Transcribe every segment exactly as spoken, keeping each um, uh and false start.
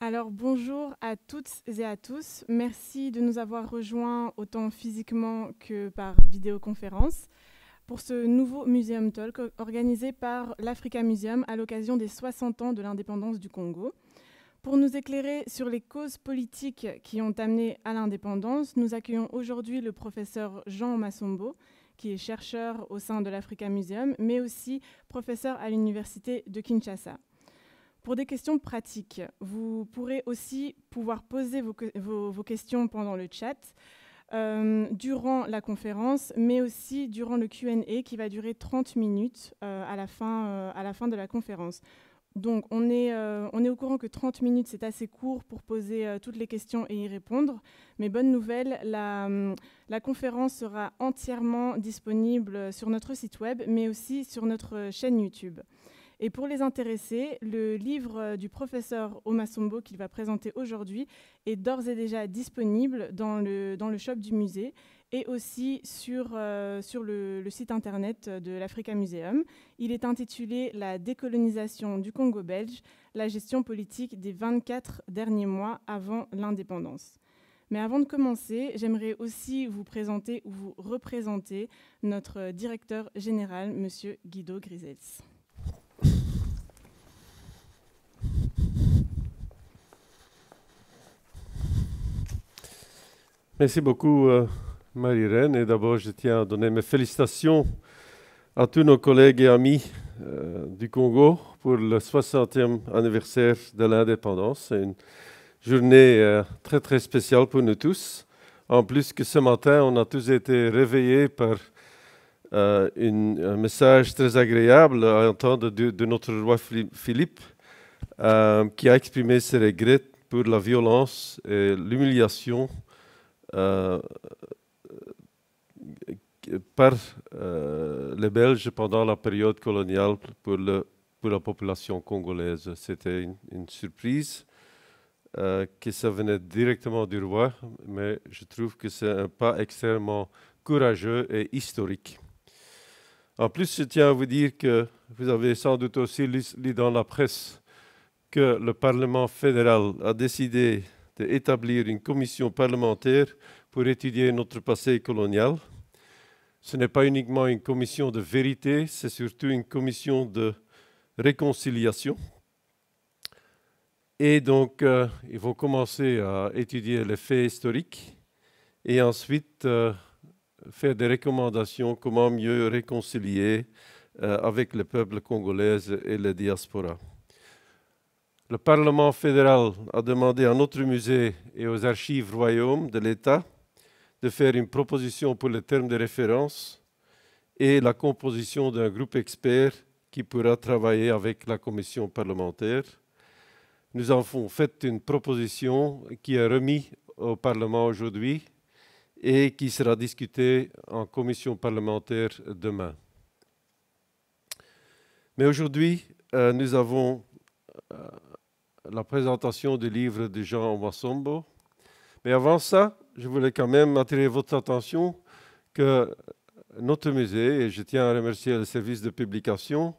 Alors bonjour à toutes et à tous. Merci de nous avoir rejoints autant physiquement que par vidéoconférence pour ce nouveau Museum Talk organisé par l'Africa Museum à l'occasion des soixante ans de l'indépendance du Congo. Pour nous éclairer sur les causes politiques qui ont amené à l'indépendance, nous accueillons aujourd'hui le professeur Jean Omasombo, qui est chercheur au sein de l'Africa Museum, mais aussi professeur à l'université de Kinshasa. Pour des questions pratiques, vous pourrez aussi pouvoir poser vos, vos, vos questions pendant le chat, euh, durant la conférence, mais aussi durant le Q and A qui va durer trente minutes euh, à, la fin, euh, à la fin de la conférence. Donc on est, euh, on est au courant que trente minutes c'est assez court pour poser euh, toutes les questions et y répondre, mais bonne nouvelle, la, la conférence sera entièrement disponible sur notre site web, mais aussi sur notre chaîne YouTube. Et pour les intéressés, le livre du professeur Omasombo qu'il va présenter aujourd'hui est d'ores et déjà disponible dans le, dans le shop du musée et aussi sur, euh, sur le, le site internet de l'Africa Museum. Il est intitulé « La décolonisation du Congo belge, la gestion politique des vingt-quatre derniers mois avant l'indépendance ». Mais avant de commencer, j'aimerais aussi vous présenter ou vous représenter notre directeur général, monsieur Guido Grisels. Merci beaucoup euh, Marie-Reine, et d'abord je tiens à donner mes félicitations à tous nos collègues et amis euh, du Congo pour le soixantième anniversaire de l'indépendance. C'est une journée euh, très très spéciale pour nous tous, en plus que ce matin on a tous été réveillés par euh, une, un message très agréable à entendre de, de notre roi Philippe euh, qui a exprimé ses regrets pour la violence et l'humiliation Euh, par euh, les Belges pendant la période coloniale pour, le, pour la population congolaise. C'était une, une surprise euh, que ça venait directement du roi, mais je trouve que c'est un pas extrêmement courageux et historique. En plus, je tiens à vous dire que vous avez sans doute aussi lu, lu dans la presse que le Parlement fédéral a décidé d'établir une commission parlementaire pour étudier notre passé colonial. Ce n'est pas uniquement une commission de vérité, c'est surtout une commission de réconciliation. Et donc, euh, ils vont commencer à étudier les faits historiques et ensuite euh, faire des recommandations comment mieux réconcilier euh, avec le peuple congolais et les diasporas. Le Parlement fédéral a demandé à notre musée et aux archives royaumes de l'État de faire une proposition pour les termes de référence et la composition d'un groupe expert qui pourra travailler avec la commission parlementaire. Nous avons fait une proposition qui est remise au Parlement aujourd'hui et qui sera discutée en commission parlementaire demain. Mais aujourd'hui, euh, nous avons Euh, la présentation du livre de Jean Omasombo. Mais avant ça, je voulais quand même attirer votre attention que notre musée, et je tiens à remercier le service de publication,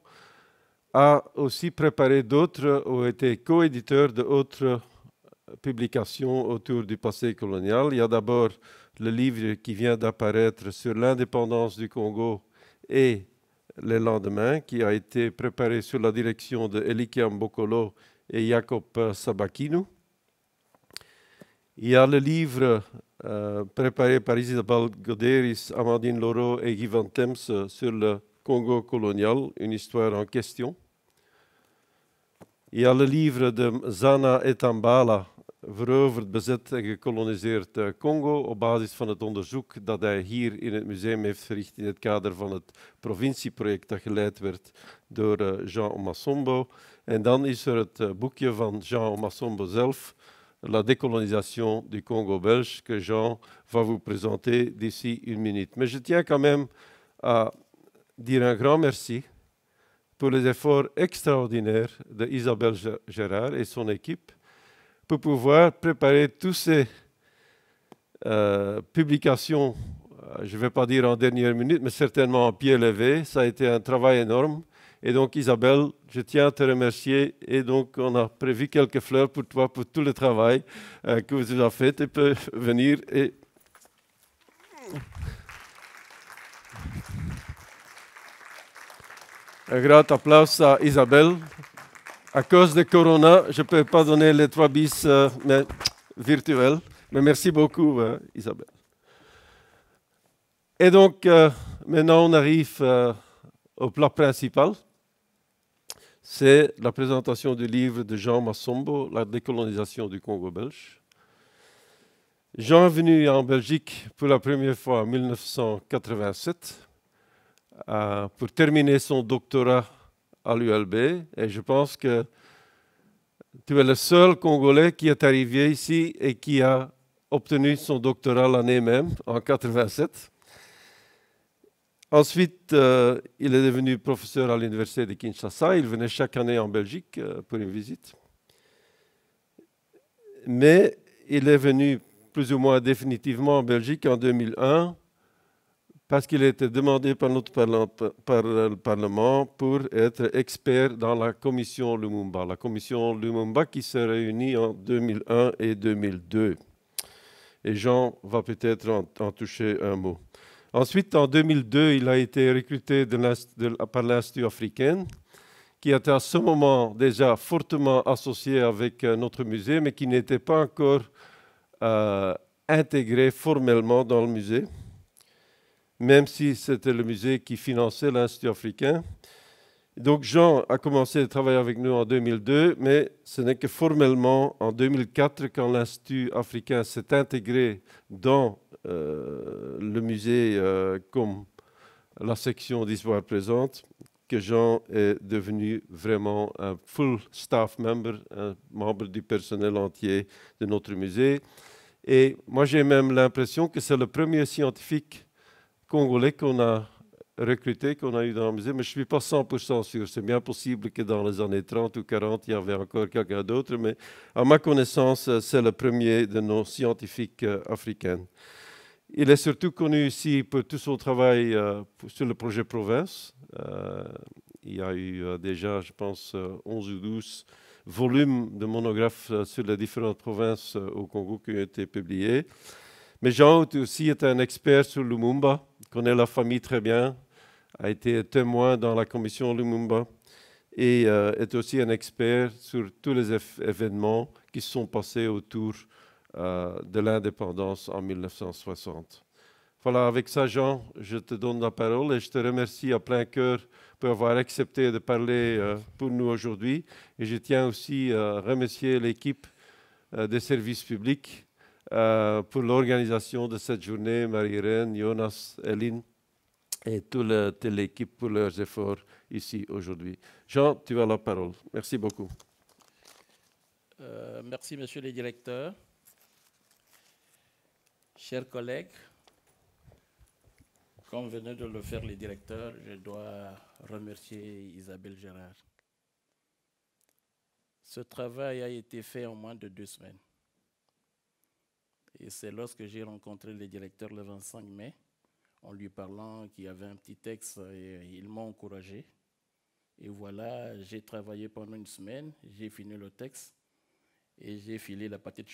a aussi préparé d'autres, ou été co-éditeur d'autres publications autour du passé colonial. Il y a d'abord le livre qui vient d'apparaître sur l'indépendance du Congo et les lendemains, qui a été préparé sous la direction de Elikia Mbokolo et Jacob Sabakinu. Il y a le livre euh, préparé par Isabelle Gérard, Amandine Laureau et Guy Van Tems sur le Congo colonial, une histoire en question. Il y a le livre de Zana Etambala, Veroverd, bezet en gekoloniseerd Congo, op basis van het onderzoek dat hij hier in het museum heeft verricht in het kader van het provincieproject dat geleid werd door Jean Omasombo. En dan is er het boekje van Jean Omasombo zelf, La décolonisation du Congo belge, que Jean va vous présenter d'ici une minute. Mais je tiens quand même à dire un grand merci pour les efforts extraordinaires de Isabelle Gérard et son équipe pour pouvoir préparer toutes ces euh, publications, je ne vais pas dire en dernière minute, mais certainement en pied levé. Ça a été un travail énorme Et donc, Isabelle, je tiens à te remercier. Et donc, on a prévu quelques fleurs pour toi, pour tout le travail euh, que vous avez fait. Tu peux venir et... Un grand applaudissement à Isabelle. À cause de Corona, je ne peux pas donner les trois bis euh, mais virtuels. Mais merci beaucoup, euh, Isabelle. Et donc, euh, maintenant, on arrive euh, au plat principal. C'est la présentation du livre de Jean Omasombo, La décolonisation du Congo belge. Jean est venu en Belgique pour la première fois en mille neuf cent quatre-vingt-sept euh, pour terminer son doctorat à l'U L B. Et je pense que tu es le seul Congolais qui est arrivé ici et qui a obtenu son doctorat l'année même, en mille neuf cent quatre-vingt-sept. Ensuite, euh, il est devenu professeur à l'université de Kinshasa. Il venait chaque année en Belgique euh, pour une visite. Mais il est venu plus ou moins définitivement en Belgique en deux mille un parce qu'il était demandé par notre parla par le Parlement pour être expert dans la commission Lumumba. La commission Lumumba qui s'est réunie en deux mille un et deux mille deux. Et Jean va peut-être en, en toucher un mot. Ensuite, en deux mille deux, il a été recruté de de, par l'Institut africain, qui était à ce moment déjà fortement associé avec euh, notre musée, mais qui n'était pas encore euh, intégré formellement dans le musée, même si c'était le musée qui finançait l'Institut africain. Donc Jean a commencé à travailler avec nous en deux mille deux, mais ce n'est que formellement en deux mille quatre, quand l'Institut africain s'est intégré dans Euh, le musée euh, comme la section d'histoire présente, que Jean est devenu vraiment un full staff member, un membre du personnel entier de notre musée. Et moi, j'ai même l'impression que c'est le premier scientifique congolais qu'on a recruté, qu'on a eu dans le musée, mais je ne suis pas cent pour cent sûr. C'est bien possible que dans les années trente ou quarante, il y avait encore quelqu'un d'autre, mais à ma connaissance, c'est le premier de nos scientifiques euh, africains. Il est surtout connu ici pour tout son travail euh, sur le projet Province. Euh, il y a eu euh, déjà, je pense, euh, onze ou douze volumes de monographes euh, sur les différentes provinces euh, au Congo qui ont été publiés. Mais Jean aussi est un expert sur Lumumba, connaît la famille très bien, a été témoin dans la commission Lumumba et euh, est aussi un expert sur tous les événements qui se sont passés autour Euh, de l'indépendance en mille neuf cent soixante. Voilà, avec ça, Jean, je te donne la parole et je te remercie à plein cœur pour avoir accepté de parler euh, pour nous aujourd'hui. Et je tiens aussi à euh, remercier l'équipe euh, des services publics euh, pour l'organisation de cette journée, Marie-Reine, Jonas, Eline et toute l'équipe pour leurs efforts ici aujourd'hui. Jean, tu as la parole. Merci beaucoup. Euh, merci, monsieur le directeur. Chers collègues, comme venait de le faire le directeur, je dois remercier Isabelle Gérard. Ce travail a été fait en moins de deux semaines. Et c'est lorsque j'ai rencontré le directeur le vingt-cinq mai, en lui parlant qu'il y avait un petit texte, et il m'a encouragé. Et voilà, j'ai travaillé pendant une semaine, j'ai fini le texte et j'ai filé la patate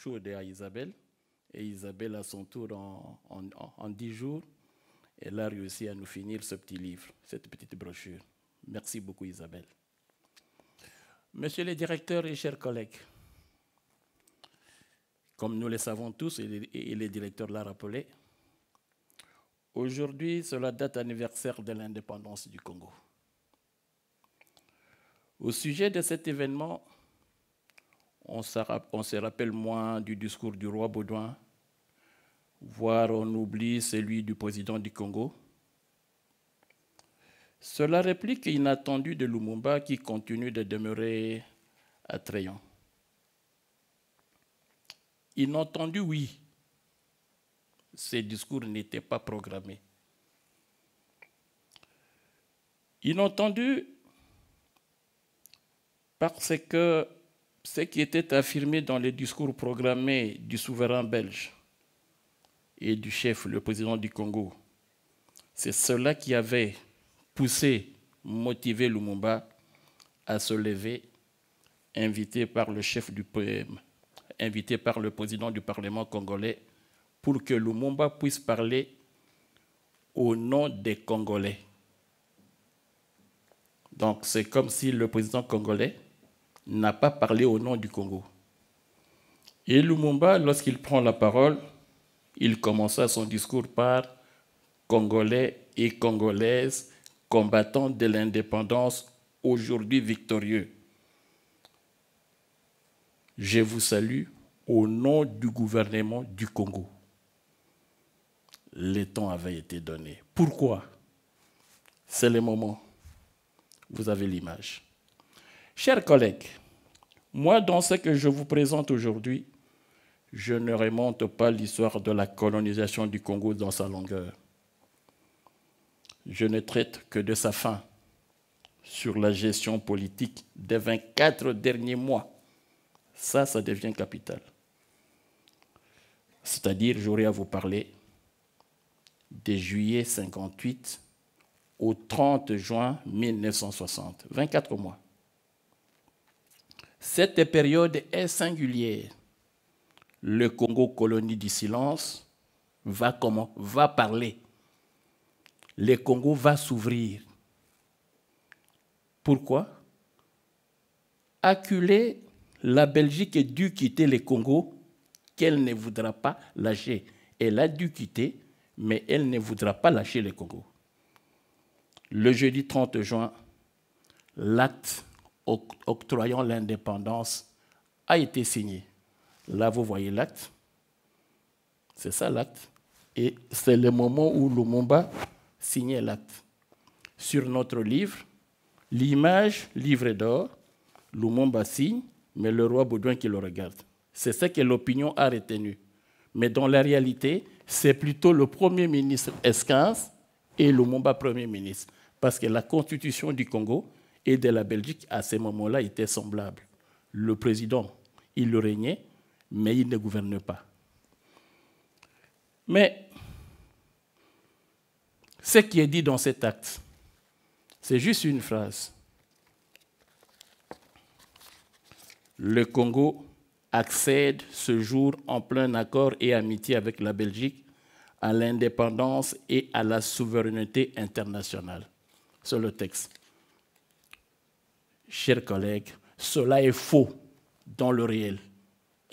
chaude à Isabelle. Et Isabelle, à son tour, en, en, en dix jours, elle a réussi à nous finir ce petit livre, cette petite brochure. Merci beaucoup, Isabelle. Monsieur le directeur et chers collègues, comme nous le savons tous, et le, et le directeur l'a rappelé, aujourd'hui, c'est la date anniversaire de l'indépendance du Congo. Au sujet de cet événement, on se rappelle moins du discours du roi Baudouin, voire on oublie celui du président du Congo. C'est la réplique inattendue de Lumumba qui continue de demeurer attrayant. Inattendu, oui, ce discours n'était pas programmé. Inattendu parce que ce qui était affirmé dans les discours programmés du souverain belge et du chef, le président du Congo, c'est cela qui avait poussé motivé Lumumba à se lever, invité par le chef du P M, invité par le président du Parlement congolais, pour que Lumumba puisse parler au nom des Congolais. Donc c'est comme si le président congolais n'a pas parlé au nom du Congo. Et Lumumba, lorsqu'il prend la parole, il commença son discours par « Congolais et Congolaises, combattants de l'indépendance, aujourd'hui victorieux. Je vous salue au nom du gouvernement du Congo. » Le temps avait été donné. Pourquoi? C'est le moment. Vous avez l'image. Chers collègues, moi, dans ce que je vous présente aujourd'hui, je ne remonte pas l'histoire de la colonisation du Congo dans sa longueur. Je ne traite que de sa fin, sur la gestion politique des vingt-quatre derniers mois. Ça, ça devient capital. C'est-à-dire, j'aurai à vous parler de juillet cinquante-huit au trente juin mille neuf cent soixante, vingt-quatre mois. Cette période est singulière. Le Congo, colonie du silence, va comment? Va parler. Le Congo va s'ouvrir. Pourquoi? Acculée, la Belgique a dû quitter le Congo qu'elle ne voudra pas lâcher. Elle a dû quitter, mais elle ne voudra pas lâcher le Congo. Le jeudi trente juin, l'acte octroyant l'indépendance a été signé. Là, vous voyez l'acte. C'est ça l'acte. Et c'est le moment où Lumumba signait l'acte. Sur notre livre, l'image, livre d'or, Lumumba signe, mais le roi Baudouin qui le regarde. C'est ce que l'opinion a retenu. Mais dans la réalité, c'est plutôt le Premier ministre Eyskels et Lumumba Premier ministre. Parce que la constitution du Congo et de la Belgique, à ce moment-là, était semblable. Le président, il le régnait, mais il ne gouverne pas. Mais ce qui est dit dans cet acte, c'est juste une phrase. Le Congo accède ce jour en plein accord et amitié avec la Belgique à l'indépendance et à la souveraineté internationale. C'est le texte. Chers collègues, cela est faux dans le réel.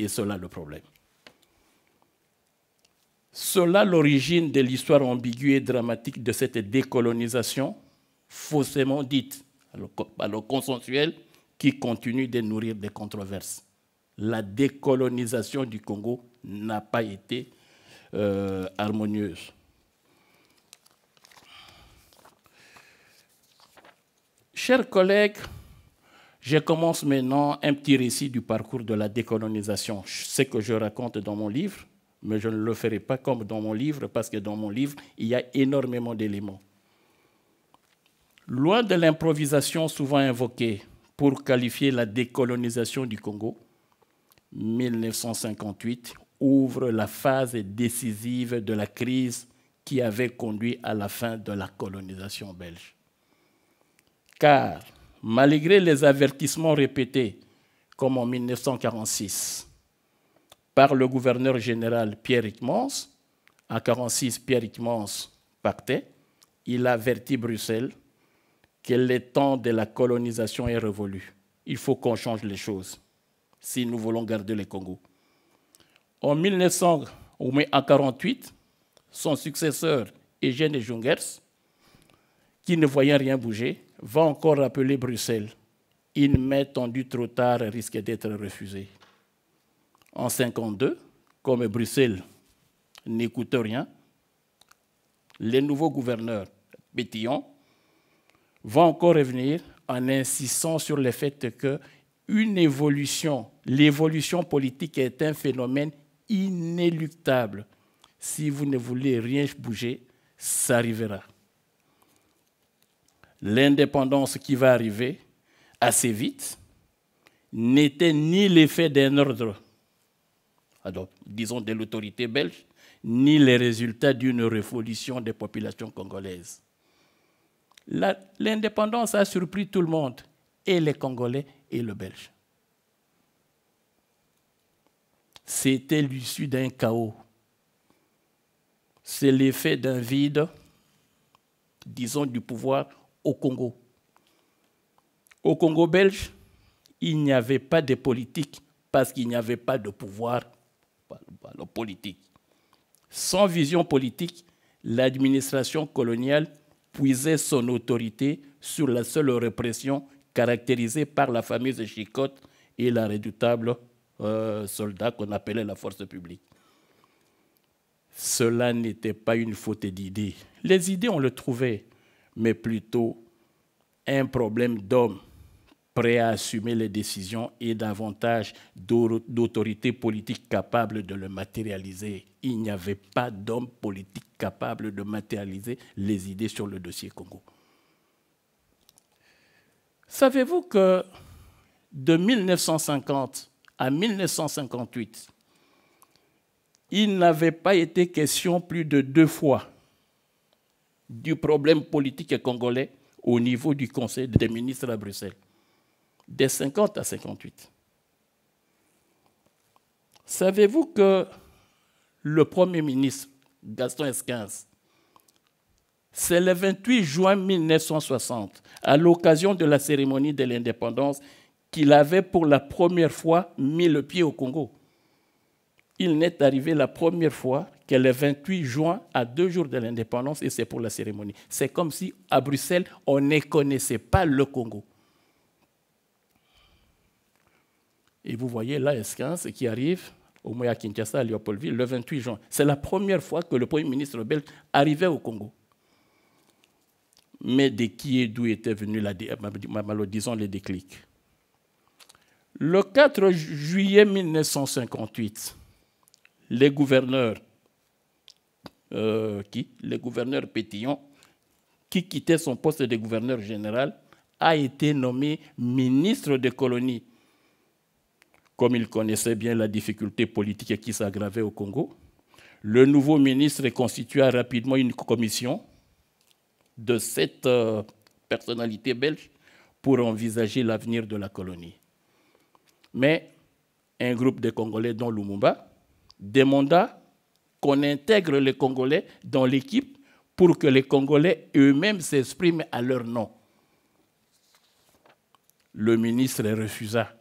Et cela le problème. Cela l'origine de l'histoire ambiguë et dramatique de cette décolonisation, faussément dite, alors consensuelle, qui continue de nourrir des controverses. La décolonisation du Congo n'a pas été euh, harmonieuse. Chers collègues, je commence maintenant un petit récit du parcours de la décolonisation. Ce que je raconte dans mon livre, mais je ne le ferai pas comme dans mon livre, parce que dans mon livre, il y a énormément d'éléments. Loin de l'improvisation souvent invoquée pour qualifier la décolonisation du Congo, mille neuf cent cinquante-huit ouvre la phase décisive de la crise qui avait conduit à la fin de la colonisation belge. Car malgré les avertissements répétés, comme en mille neuf cent quarante-six, par le gouverneur général Pierre Ryckmans, en mille neuf cent quarante-six, Pierre Ryckmans partait, il avertit Bruxelles que le temps de la colonisation est révolu. Il faut qu'on change les choses si nous voulons garder le Congo. En mille neuf cent quarante-huit, son successeur, Eugène Jungers, qui ne voyait rien bouger, va encore rappeler Bruxelles. Une main tendue trop tard risque d'être refusée. En mille neuf cent cinquante-deux, comme Bruxelles n'écoute rien, le nouveau gouverneur, Pétillon, va encore revenir en insistant sur le fait que une évolution, l'évolution politique est un phénomène inéluctable. Si vous ne voulez rien bouger, ça arrivera. L'indépendance qui va arriver assez vite n'était ni l'effet d'un ordre, alors, disons de l'autorité belge, ni les résultats d'une révolution des populations congolaises. l'indépendance a surpris tout le monde, et les Congolais et les Belges. C'était l'issue d'un chaos. C'est l'effet d'un vide, disons, du pouvoir au Congo. Au Congo belge, il n'y avait pas de politique parce qu'il n'y avait pas de pouvoir politique. Sans vision politique, l'administration coloniale puisait son autorité sur la seule répression caractérisée par la fameuse chicotte et la redoutable euh, soldat qu'on appelait la force publique. Cela n'était pas une faute d'idées. Les idées, on le trouvait, mais plutôt un problème d'hommes prêts à assumer les décisions et davantage d'autorités politiques capables de le matérialiser. Il n'y avait pas d'hommes politiques capables de matérialiser les idées sur le dossier Congo. Savez-vous que de mille neuf cent cinquante à mille neuf cent cinquante-huit, il n'avait pas été question plus de deux fois du problème politique congolais au niveau du Conseil des ministres à Bruxelles, de cinquante à cinquante-huit. Savez-vous que le Premier ministre, Gaston Eyskels, c'est le vingt-huit juin mille neuf cent soixante, à l'occasion de la cérémonie de l'indépendance, qu'il avait pour la première fois mis le pied au Congo. Il n'est arrivé la première fois que le vingt-huit juin, à deux jours de l'indépendance, et c'est pour la cérémonie. C'est comme si, à Bruxelles, on ne connaissait pas le Congo. Et vous voyez là, Eyskels qui arrive au mois à Kinshasa, à Léopoldville, le vingt-huit juin. C'est la première fois que le Premier ministre belge arrivait au Congo. Mais de qui et d'où était venu la, disons, les déclics? Le quatre juillet mille neuf cent cinquante-huit, les gouverneurs, euh, qui, les gouverneurs Pétillon, qui quittait son poste de gouverneur général, a été nommé ministre des colonies. Comme il connaissait bien la difficulté politique qui s'aggravait au Congo, le nouveau ministre constitua rapidement une commission de cette euh, personnalité belge pour envisager l'avenir de la colonie. Mais un groupe de Congolais, dont Lumumba, demanda qu'on intègre les Congolais dans l'équipe pour que les Congolais eux-mêmes s'expriment à leur nom. Le ministre refusa,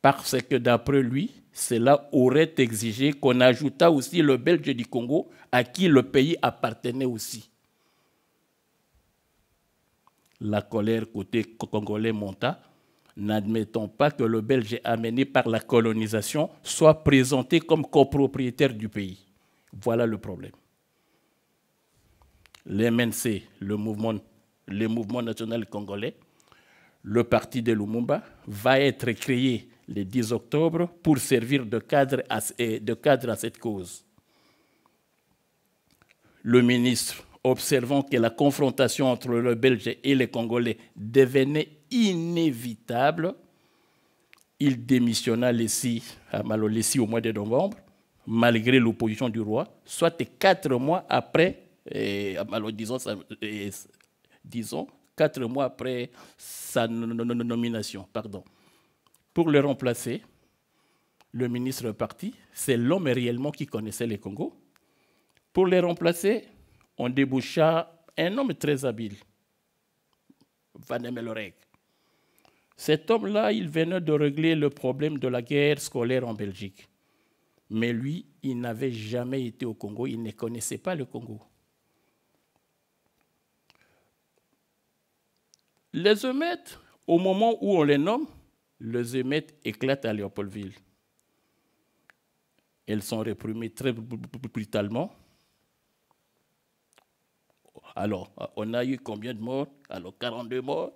parce que d'après lui, cela aurait exigé qu'on ajoutât aussi le Belge du Congo, à qui le pays appartenait aussi. La colère côté congolais monta, n'admettons pas que le Belge amené par la colonisation soit présenté comme copropriétaire du pays. Voilà le problème. Le M N C, le mouvement, le mouvement national congolais, le parti de Lumumba, va être créé le dix octobre pour servir de cadre à, de cadre à cette cause. Le ministre, observant que la confrontation entre le Belge et les Congolais devenait inévitable, il démissionna les six, à Malolessi au mois de novembre, malgré l'opposition du roi, soit quatre mois après, et, alors, disons, et, disons, quatre mois après sa nomination. Pardon. Pour le remplacer, le ministre parti, c'est l'homme réellement qui connaissait les Congos. Pour le remplacer, on déboucha un homme très habile, Van Hemelrijck. Cet homme-là, il venait de régler le problème de la guerre scolaire en Belgique. Mais lui, il n'avait jamais été au Congo, il ne connaissait pas le Congo. Les émeutes, au moment où on les nomme, les émeutes éclatent à Léopoldville. Elles sont réprimées très brutalement. Alors, on a eu combien de morts? Alors, quarante-deux morts.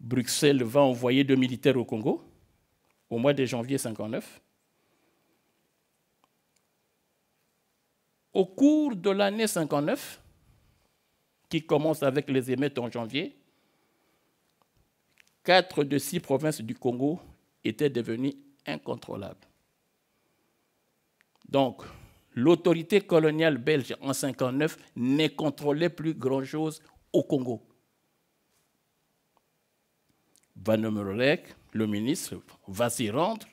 Bruxelles va envoyer deux militaires au Congo au mois de janvier mille neuf cent cinquante-neuf. Au cours de l'année mille neuf cent cinquante-neuf, qui commence avec les émeutes en janvier, quatre de six provinces du Congo étaient devenues incontrôlables. Donc, l'autorité coloniale belge en mille neuf cent cinquante-neuf ne contrôlait plus grand-chose au Congo. Van Hemelrijck, le ministre, va s'y rendre,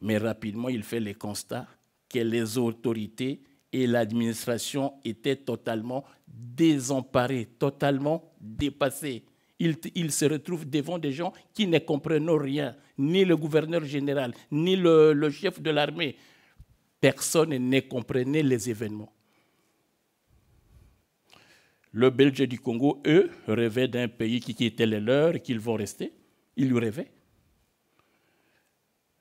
mais rapidement il fait le constat que les autorités et l'administration étaient totalement désemparées, totalement dépassées. Il, il se retrouve devant des gens qui ne comprennent rien, ni le gouverneur général, ni le, le chef de l'armée. Personne ne comprenait les événements. Le Belge du Congo, eux, rêvaient d'un pays qui était le leur et qu'ils vont rester. Ils le rêvaient.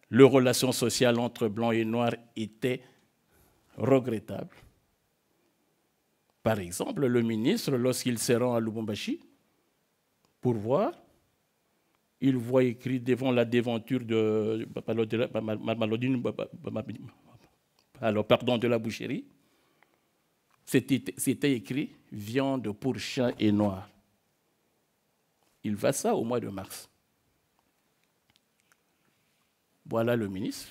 Les relations sociales entre blancs et noirs étaient regrettables. Par exemple, le ministre, lorsqu'il se rend à Lubumbashi, pour voir, il voit écrit devant la devanture de, alors, pardon, de la boucherie, c'était écrit « Viande pour chien et noir ». Il va ça au mois de mars. Voilà le ministre,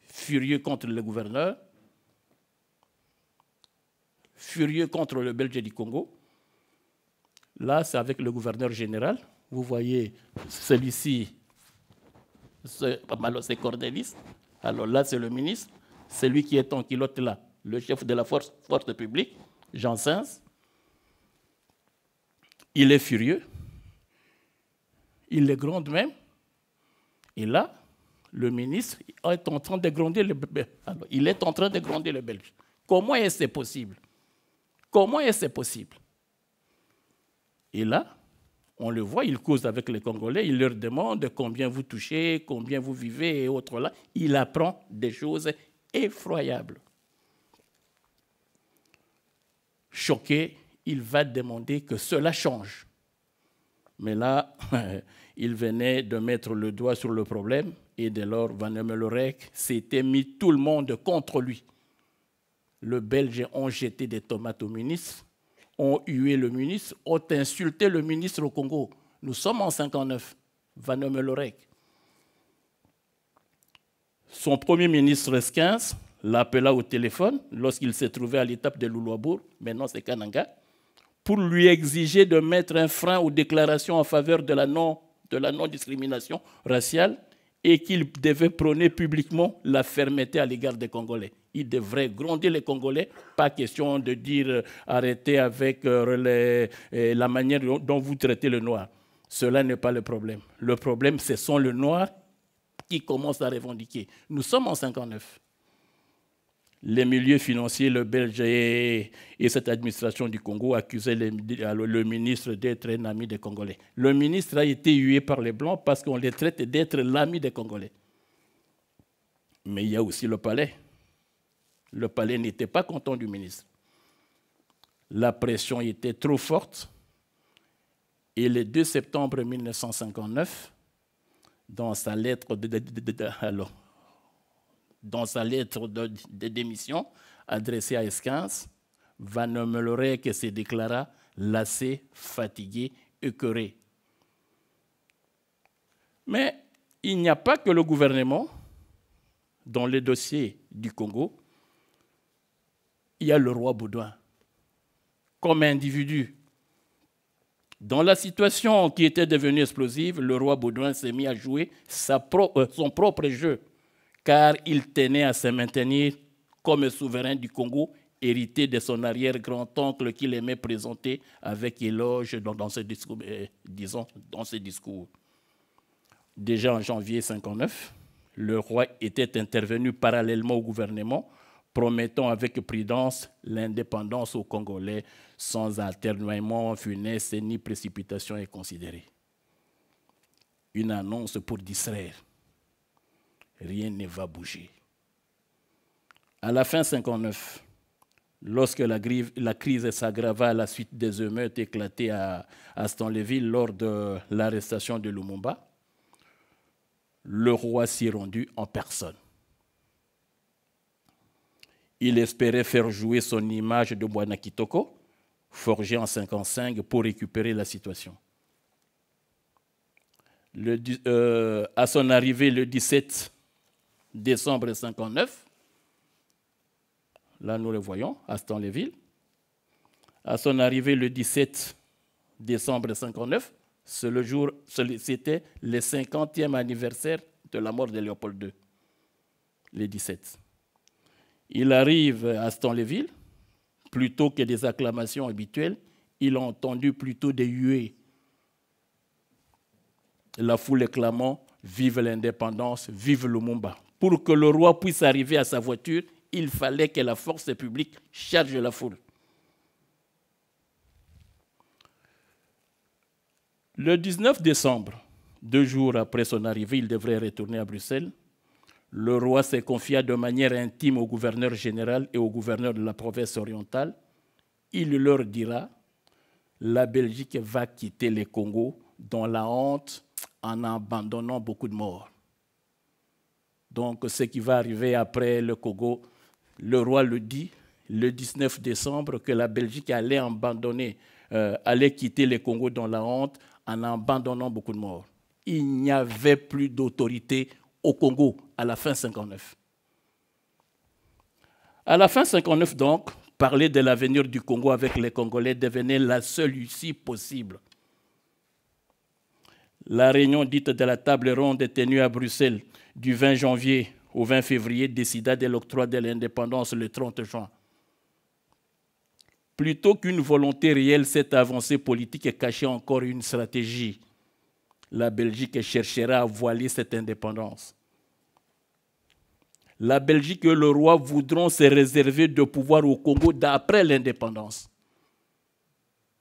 furieux contre le gouverneur, furieux contre le Belge du Congo. Là, c'est avec le gouverneur général. Vous voyez, celui-ci, c'est Cornelis. Alors là, c'est le ministre. Celui qui est en culotte là, le chef de la force, force publique, Janssens. Il est furieux. Il est gronde même. Et là, le ministre est en train de gronder le Belge. Alors, il est en train de gronder le Belge. Comment est-ce possible? Comment est-ce possible? Et là, on le voit, il cause avec les Congolais, il leur demande combien vous touchez, combien vous vivez et autres là. Il apprend des choses effroyables. Choqué, il va demander que cela change. Mais là, il venait de mettre le doigt sur le problème et dès lors, Van Hemelrijck s'était mis tout le monde contre lui. Les Belges ont jeté des tomates au ministre, ont hué le ministre, ont insulté le ministre au Congo. Nous sommes en cinquante-neuf, Van Hemelrijck. Son premier ministre Eyskels l'appela au téléphone lorsqu'il s'est trouvé à l'étape de Louloabourg, maintenant c'est Kananga, pour lui exiger de mettre un frein aux déclarations en faveur de la non, de la non-discrimination raciale et qu'il devait prôner publiquement la fermeté à l'égard des Congolais. Il devrait gronder les Congolais, pas question de dire euh, arrêtez avec euh, les, euh, la manière dont vous traitez le noir. Cela n'est pas le problème. Le problème, ce sont les noirs qui commencent à revendiquer. Nous sommes en mille neuf cent cinquante-neuf. Les milieux financiers, le Belge et, et cette administration du Congo accusaient les, le ministre d'être un ami des Congolais. Le ministre a été hué par les Blancs parce qu'on les traite d'être l'ami des Congolais. Mais il y a aussi le palais. Le palais n'était pas content du ministre. La pression était trop forte. Et le deux septembre mille neuf cent cinquante-neuf, dans sa lettre de, de, de, de, de, alors, dans sa lettre de, de démission adressée à Eyskens, Van Hemelrijck se déclara lassé, fatigué, écœuré. Mais il n'y a pas que le gouvernement dans les dossiers du Congo. Il y a le roi Baudouin comme individu. Dans la situation qui était devenue explosive, le roi Baudouin s'est mis à jouer sa pro son propre jeu, car il tenait à se maintenir comme souverain du Congo, hérité de son arrière-grand-oncle qu'il aimait présenter avec éloge dans, dans, ce discours, euh, disons, dans ses discours. Déjà en janvier mille neuf cent cinquante-neuf, le roi était intervenu parallèlement au gouvernement, promettant avec prudence l'indépendance aux Congolais sans atternoiement funeste ni précipitation inconsidérée. Une annonce pour distraire. Rien ne va bouger. À la fin mille neuf cent cinquante-neuf, lorsque la, grive, la crise s'aggrava à la suite des émeutes éclatées à, à Stanleyville lors de l'arrestation de Lumumba, le roi s'y rendit en personne. Il espérait faire jouer son image de Bwana Kitoko, forgée en mille neuf cent cinquante-cinq, pour récupérer la situation. Le, euh, à son arrivée le dix-sept décembre mille neuf cent cinquante-neuf, là nous le voyons, à Stanleyville. À son arrivée le dix-sept décembre mille neuf cent cinquante-neuf, c'était le cinquantième anniversaire de la mort de Léopold deux, le dix-sept. Il arrive à Stanleyville, plutôt que des acclamations habituelles, il a entendu plutôt des huées. La foule clamant « Vive l'indépendance, vive Lumumba ». Pour que le roi puisse arriver à sa voiture, il fallait que la force publique charge la foule. Le dix-neuf décembre, deux jours après son arrivée, il devrait retourner à Bruxelles. Le roi se confia de manière intime au gouverneur général et au gouverneur de la province orientale. Il leur dira « La Belgique va quitter le Congo dans la honte en abandonnant beaucoup de morts. » Donc, ce qui va arriver après le Congo, le roi le dit le dix-neuf décembre que la Belgique allait abandonner, euh, allait quitter le Congo dans la honte en abandonnant beaucoup de morts. Il n'y avait plus d'autorité au Congo à la fin cinquante-neuf. À la fin cinquante-neuf, donc, parler de l'avenir du Congo avec les Congolais devenait la seule issue possible. La réunion dite de la table ronde tenue à Bruxelles du vingt janvier au vingt février décida de l'octroi de l'indépendance le trente juin. Plutôt qu'une volonté réelle, cette avancée politique cachait encore une stratégie. La Belgique cherchera à voiler cette indépendance. La Belgique et le roi voudront se réserver de pouvoir au Congo d'après l'indépendance.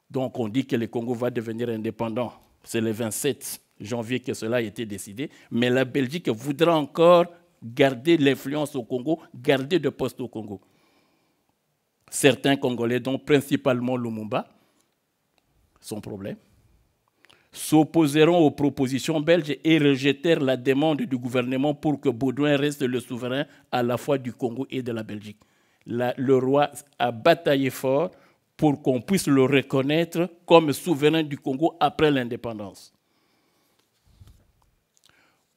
Donc on dit que le Congo va devenir indépendant. C'est le vingt-sept janvier que cela a été décidé. Mais la Belgique voudra encore garder l'influence au Congo, garder des postes au Congo. Certains Congolais, dont principalement Lumumba, son problème, s'opposeront aux propositions belges et rejetèrent la demande du gouvernement pour que Baudouin reste le souverain à la fois du Congo et de la Belgique. La, le roi a bataillé fort pour qu'on puisse le reconnaître comme souverain du Congo après l'indépendance.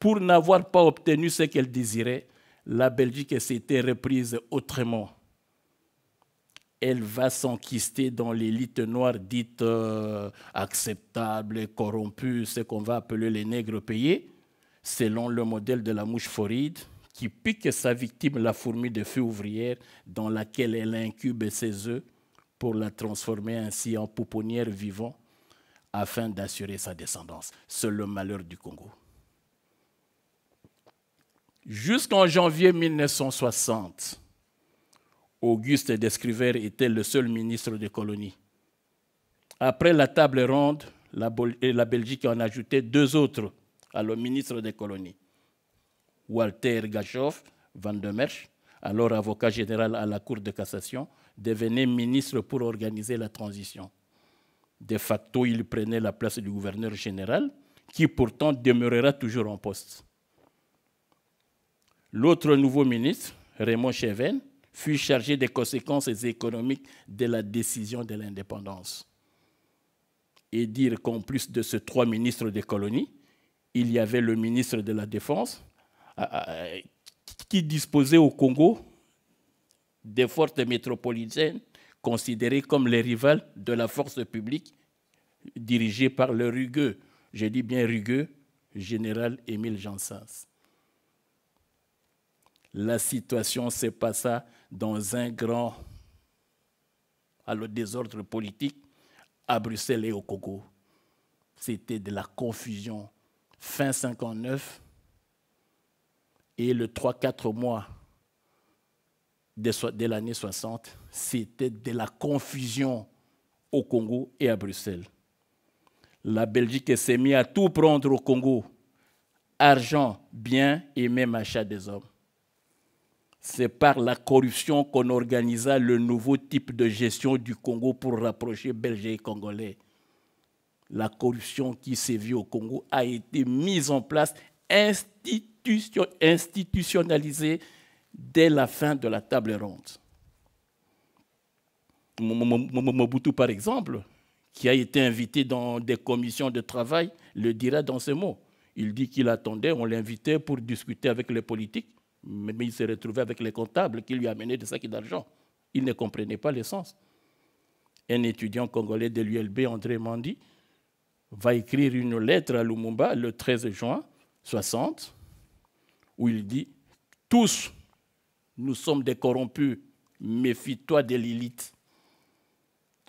Pour n'avoir pas obtenu ce qu'elle désirait, la Belgique s'était reprise autrement. Elle va s'enquister dans l'élite noire dite euh, acceptable, corrompue, ce qu'on va appeler les nègres payés, selon le modèle de la mouche foride, qui pique sa victime, la fourmi de feu ouvrière, dans laquelle elle incube ses œufs, pour la transformer ainsi en pouponnière vivant afin d'assurer sa descendance. C'est le malheur du Congo. Jusqu'en janvier mille neuf cent soixante, Auguste Descrivère était le seul ministre des colonies. Après la table ronde, la, la Belgique en ajoutait deux autres à le ministre des colonies. Walter Gachoff Van de Merch, alors avocat général à la Cour de cassation, devenait ministre pour organiser la transition. De facto, il prenait la place du gouverneur général, qui pourtant demeurera toujours en poste. L'autre nouveau ministre, Raymond Cheven, fut chargé des conséquences économiques de la décision de l'indépendance. Et dire qu'en plus de ces trois ministres des colonies, il y avait le ministre de la Défense, qui disposait au Congo des forces métropolitaines considérées comme les rivales de la force publique dirigée par le rugueux, je dis bien rugueux, général Émile Janssens. La situation se passa dans un grand alors, désordre politique à Bruxelles et au Congo. C'était de la confusion. Fin mille neuf cent cinquante-neuf et le trois à quatre mois de l'année soixante, c'était de la confusion au Congo et à Bruxelles. La Belgique s'est mise à tout prendre au Congo, argent, biens et même achat des hommes. C'est par la corruption qu'on organisa le nouveau type de gestion du Congo pour rapprocher Belges et Congolais. La corruption qui sévit au Congo a été mise en place, institution, institutionnalisée, dès la fin de la table ronde. Mobutu, par exemple, qui a été invité dans des commissions de travail, le dira dans ces mots. Il dit qu'il attendait, on l'invitait pour discuter avec les politiques, mais il s'est retrouvé avec les comptables qui lui amenaient des sacs d'argent. Il ne comprenait pas le sens. Un étudiant congolais de l'U L B, André Mandy, va écrire une lettre à Lumumba le treize juin soixante, où il dit « Tous, nous sommes des corrompus, méfie-toi de l'élite ».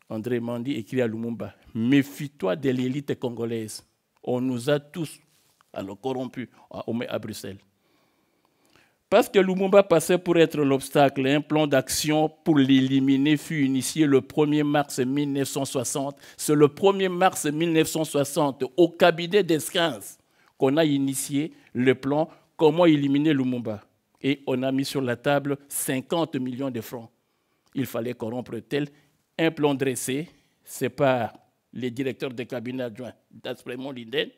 André Mandy écrit à Lumumba « Méfie-toi de l'élite congolaise, on nous a tous alors corrompus à, à Bruxelles ». Parce que Lumumba passait pour être l'obstacle, un plan d'action pour l'éliminer fut initié le premier mars mille neuf cent soixante. C'est le premier mars mille neuf cent soixante, au cabinet des Skins, qu'on a initié le plan « Comment éliminer Lumumba ?» Et on a mis sur la table cinquante millions de francs. Il fallait corrompre tel un plan dressé, c'est par les directeurs de cabinet adjoints d'Aspremont Linden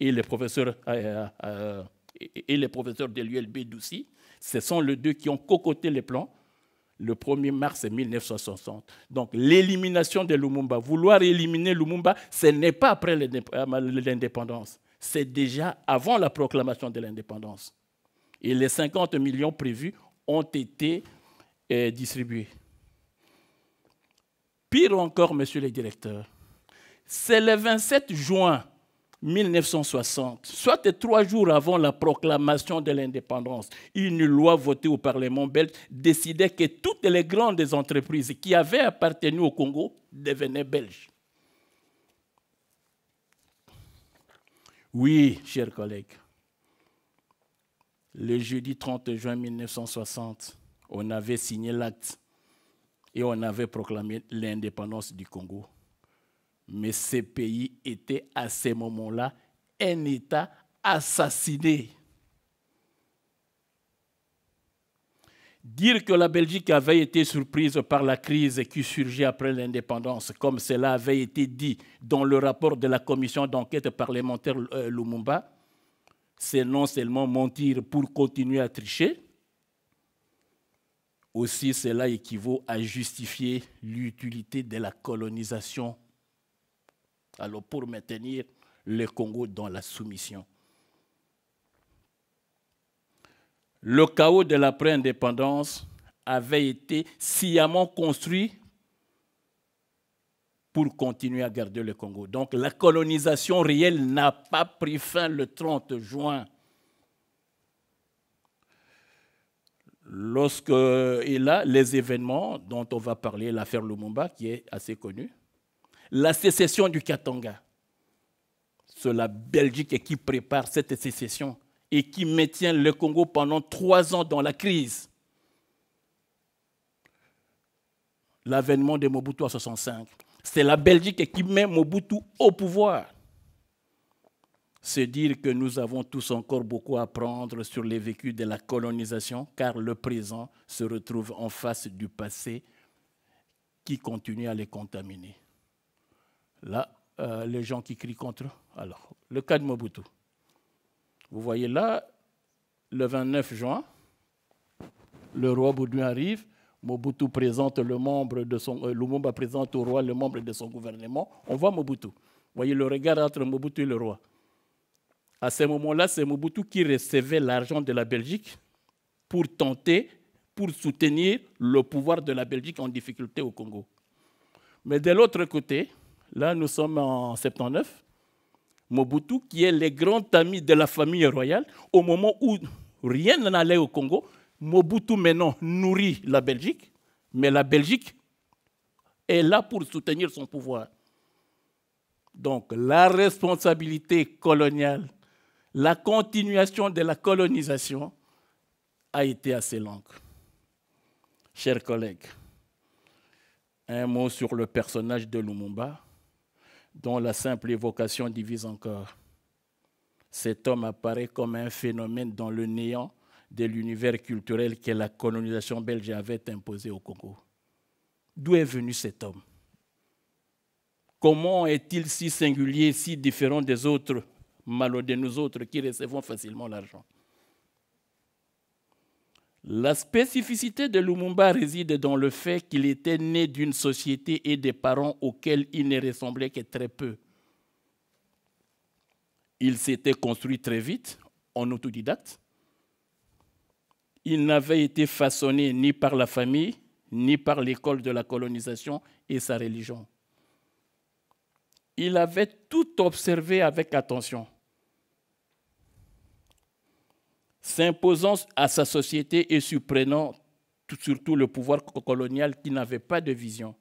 et les professeurs... Euh, euh, et les professeurs de l'U L B d'Oussi, ce sont les deux qui ont cocoté les plans le premier mars mille neuf cent soixante. Donc l'élimination de Lumumba, vouloir éliminer Lumumba, ce n'est pas après l'indépendance, c'est déjà avant la proclamation de l'indépendance. Et les cinquante millions prévus ont été euh, distribués. Pire encore, monsieur le directeur, c'est le vingt-sept juin mille neuf cent soixante, soit trois jours avant la proclamation de l'indépendance, une loi votée au Parlement belge décidait que toutes les grandes entreprises qui avaient appartenu au Congo devenaient belges. Oui, chers collègues, le jeudi trente juin mille neuf cent soixante, on avait signé l'acte et on avait proclamé l'indépendance du Congo. Mais ce pays était à ce moment-là un État assassiné. Dire que la Belgique avait été surprise par la crise qui surgit après l'indépendance, comme cela avait été dit dans le rapport de la commission d'enquête parlementaire Lumumba, c'est non seulement mentir pour continuer à tricher, aussi cela équivaut à justifier l'utilité de la colonisation. Alors pour maintenir le Congo dans la soumission. Le chaos de l'après-indépendance avait été sciemment construit pour continuer à garder le Congo. Donc la colonisation réelle n'a pas pris fin le trente juin. Lorsque, et là, les événements dont on va parler, l'affaire Lumumba, qui est assez connue, la sécession du Katanga, c'est la Belgique qui prépare cette sécession et qui maintient le Congo pendant trois ans dans la crise. L'avènement de Mobutu en mille neuf cent soixante-cinq, c'est la Belgique qui met Mobutu au pouvoir. C'est dire que nous avons tous encore beaucoup à apprendre sur les vécus de la colonisation, car le présent se retrouve en face du passé qui continue à les contaminer. Là, euh, les gens qui crient contre. Alors, le cas de Mobutu. Vous voyez là, le vingt-neuf juin, le roi Baudouin arrive. Mobutu présente le membre de son, euh, Lumumba présente au roi le membre de son gouvernement. On voit Mobutu. Vous voyez le regard entre Mobutu et le roi. À ce moment-là, c'est Mobutu qui recevait l'argent de la Belgique pour tenter, pour soutenir le pouvoir de la Belgique en difficulté au Congo. Mais de l'autre côté, là, nous sommes en septembre neuf. Mobutu, qui est le grand ami de la famille royale, au moment où rien n'allait au Congo, Mobutu maintenant nourrit la Belgique, mais la Belgique est là pour soutenir son pouvoir. Donc, la responsabilité coloniale, la continuation de la colonisation a été assez longue. Chers collègues, un mot sur le personnage de Lumumba, dont la simple évocation divise encore. Cet homme apparaît comme un phénomène dans le néant de l'univers culturel que la colonisation belge avait imposé au Congo. D'où est venu cet homme? Comment est-il si singulier, si différent des autres, malheureux de nous autres, qui recevons facilement l'argent? La spécificité de Lumumba réside dans le fait qu'il était né d'une société et des parents auxquels il ne ressemblait que très peu. Il s'était construit très vite, en autodidacte. Il n'avait été façonné ni par la famille, ni par l'école de la colonisation et sa religion. Il avait tout observé avec attention, s'imposant à sa société et surprenant surtout le pouvoir colonial qui n'avait pas de vision.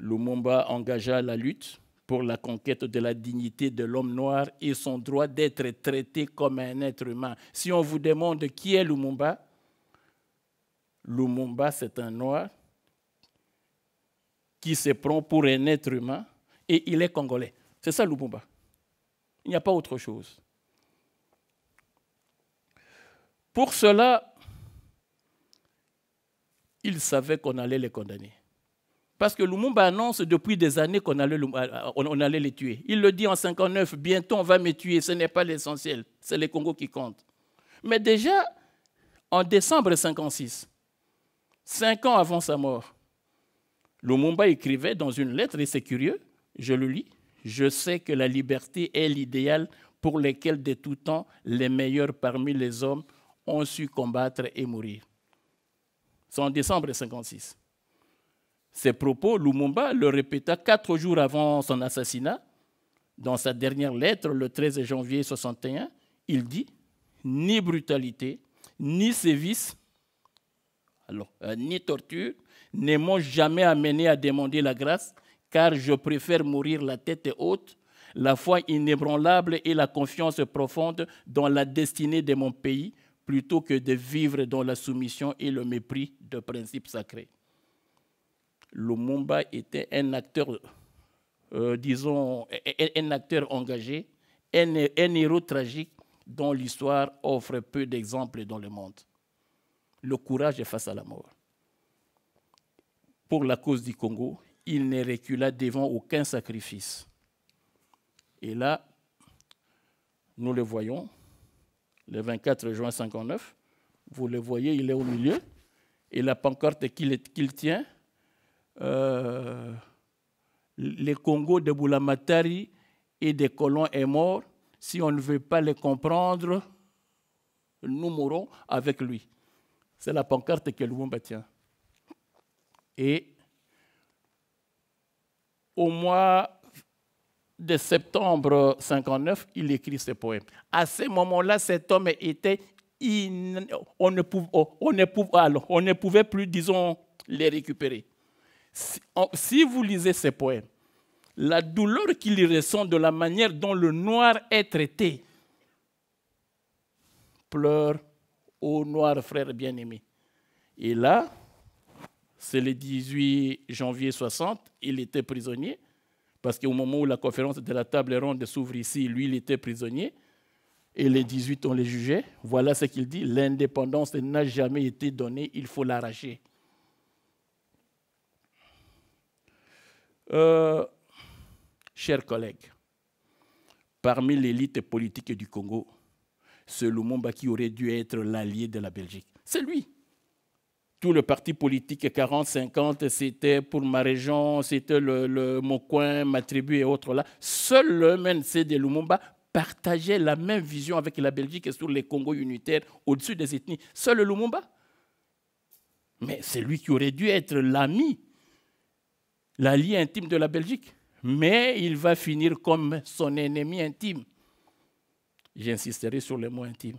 Lumumba engagea la lutte pour la conquête de la dignité de l'homme noir et son droit d'être traité comme un être humain. Si on vous demande qui est Lumumba, Lumumba, c'est un noir qui se prend pour un être humain et il est congolais. C'est ça Lumumba. Il n'y a pas autre chose. Pour cela, il savait qu'on allait les condamner. Parce que Lumumba annonce depuis des années qu'on allait, on allait les tuer. Il le dit en mille neuf cent cinquante-neuf, bientôt on va me tuer, ce n'est pas l'essentiel, c'est les Congos qui comptent. Mais déjà, en décembre mille neuf cent cinquante-six, cinq ans avant sa mort, Lumumba écrivait dans une lettre, et c'est curieux, je le lis, « Je sais que la liberté est l'idéal pour lequel de tout temps les meilleurs parmi les hommes ont su combattre et mourir. » C'est en décembre mille neuf cent cinquante-six. Ces propos, Lumumba le répéta quatre jours avant son assassinat. Dans sa dernière lettre, le treize janvier mille neuf cent soixante et un, il dit « Ni brutalité, ni sévice, alors, euh, ni torture, ne m'ont jamais amené à demander la grâce, car je préfère mourir la tête haute, la foi inébranlable et la confiance profonde dans la destinée de mon pays, plutôt que de vivre dans la soumission et le mépris de principes sacrés. » Lumumba était un acteur, euh, disons, un acteur engagé, un, un héros tragique dont l'histoire offre peu d'exemples dans le monde. Le courage est face à la mort. Pour la cause du Congo, il ne recula devant aucun sacrifice. Et là, nous le voyons, le vingt-quatre juin mille neuf cent cinquante-neuf, vous le voyez, il est au milieu, et la pancarte qu'il qu'il tient, Euh, les Congos de Bulamatari et des colons est mort. Si on ne veut pas les comprendre, nous mourrons avec lui. C'est la pancarte que Lumumba tient. Et au mois de septembre mille neuf cent cinquante-neuf, il écrit ce poème. À ce moment-là, cet homme était... In... On, ne pouvait, on, ne pouvait, alors, on ne pouvait plus, disons, les récupérer. Si vous lisez ces poèmes, la douleur qu'il y ressent de la manière dont le noir est traité, pleure, ô noir frère bien-aimé. Et là, c'est le dix-huit janvier soixante, il était prisonnier, parce qu'au moment où la conférence de la table ronde s'ouvre ici, lui, il était prisonnier, et les dix-huit, on les jugeait. Voilà ce qu'il dit, « L'indépendance n'a jamais été donnée, il faut l'arracher. » Euh, chers collègues, parmi l'élite politique du Congo, c'est Lumumba qui aurait dû être l'allié de la Belgique. C'est lui. Tout le parti politique quarante cinquante, c'était pour ma région, c'était le, le, mon coin, ma tribu et autres là. Seul le M N C de Lumumba partageait la même vision avec la Belgique sur les Congos unitaires au-dessus des ethnies. Seul Lumumba. Mais c'est lui qui aurait dû être l'ami, l'allié intime de la Belgique, mais il va finir comme son ennemi intime. J'insisterai sur le mot intime.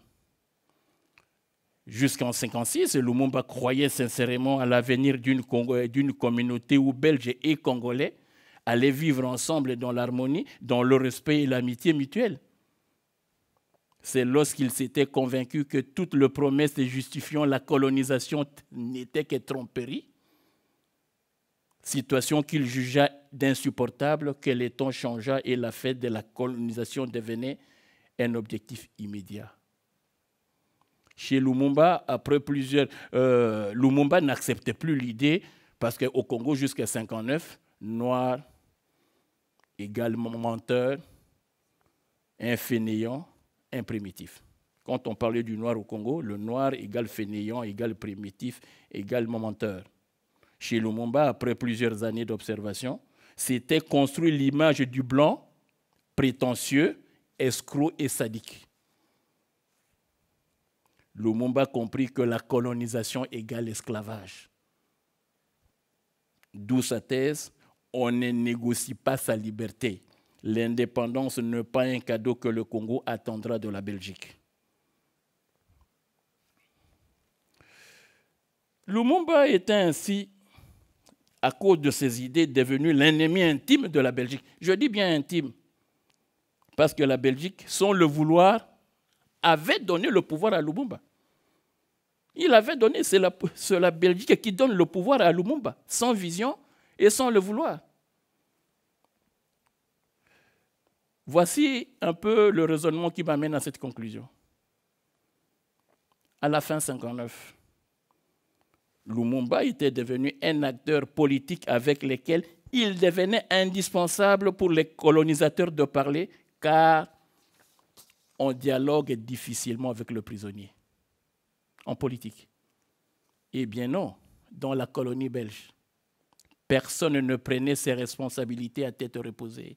Jusqu'en mille neuf cent cinquante-six, Lumumba croyait sincèrement à l'avenir d'une communauté où Belges et Congolais allaient vivre ensemble dans l'harmonie, dans le respect et l'amitié mutuelle. C'est lorsqu'il s'était convaincu que toutes les promesses justifiant la colonisation n'étaient que tromperies, situation qu'il jugea d'insupportable, que les temps changea et la fête de la colonisation devenait un objectif immédiat. Chez Lumumba, après plusieurs... Euh, Lumumba n'acceptait plus l'idée parce qu'au Congo, jusqu'à mille neuf cent cinquante-neuf, noir égale menteur, un fainéant, un primitif. Quand on parlait du noir au Congo, le noir égale fainéant, égale primitif, égale menteur. Chez Lumumba, après plusieurs années d'observation, s'était construit l'image du blanc prétentieux, escroc et sadique. Lumumba comprit que la colonisation égale esclavage. D'où sa thèse, on ne négocie pas sa liberté. L'indépendance n'est pas un cadeau que le Congo attendra de la Belgique. Lumumba était ainsi, à cause de ses idées, devenu l'ennemi intime de la Belgique. Je dis bien intime, parce que la Belgique, sans le vouloir, avait donné le pouvoir à Lumumba. Il avait donné, c'est la, c'est la Belgique qui donne le pouvoir à Lumumba, sans vision et sans le vouloir. Voici un peu le raisonnement qui m'amène à cette conclusion. À la fin mille neuf cent cinquante-neuf, Lumumba était devenu un acteur politique avec lequel il devenait indispensable pour les colonisateurs de parler, car on dialogue difficilement avec le prisonnier en politique. Eh bien non, dans la colonie belge, personne ne prenait ses responsabilités à tête reposée.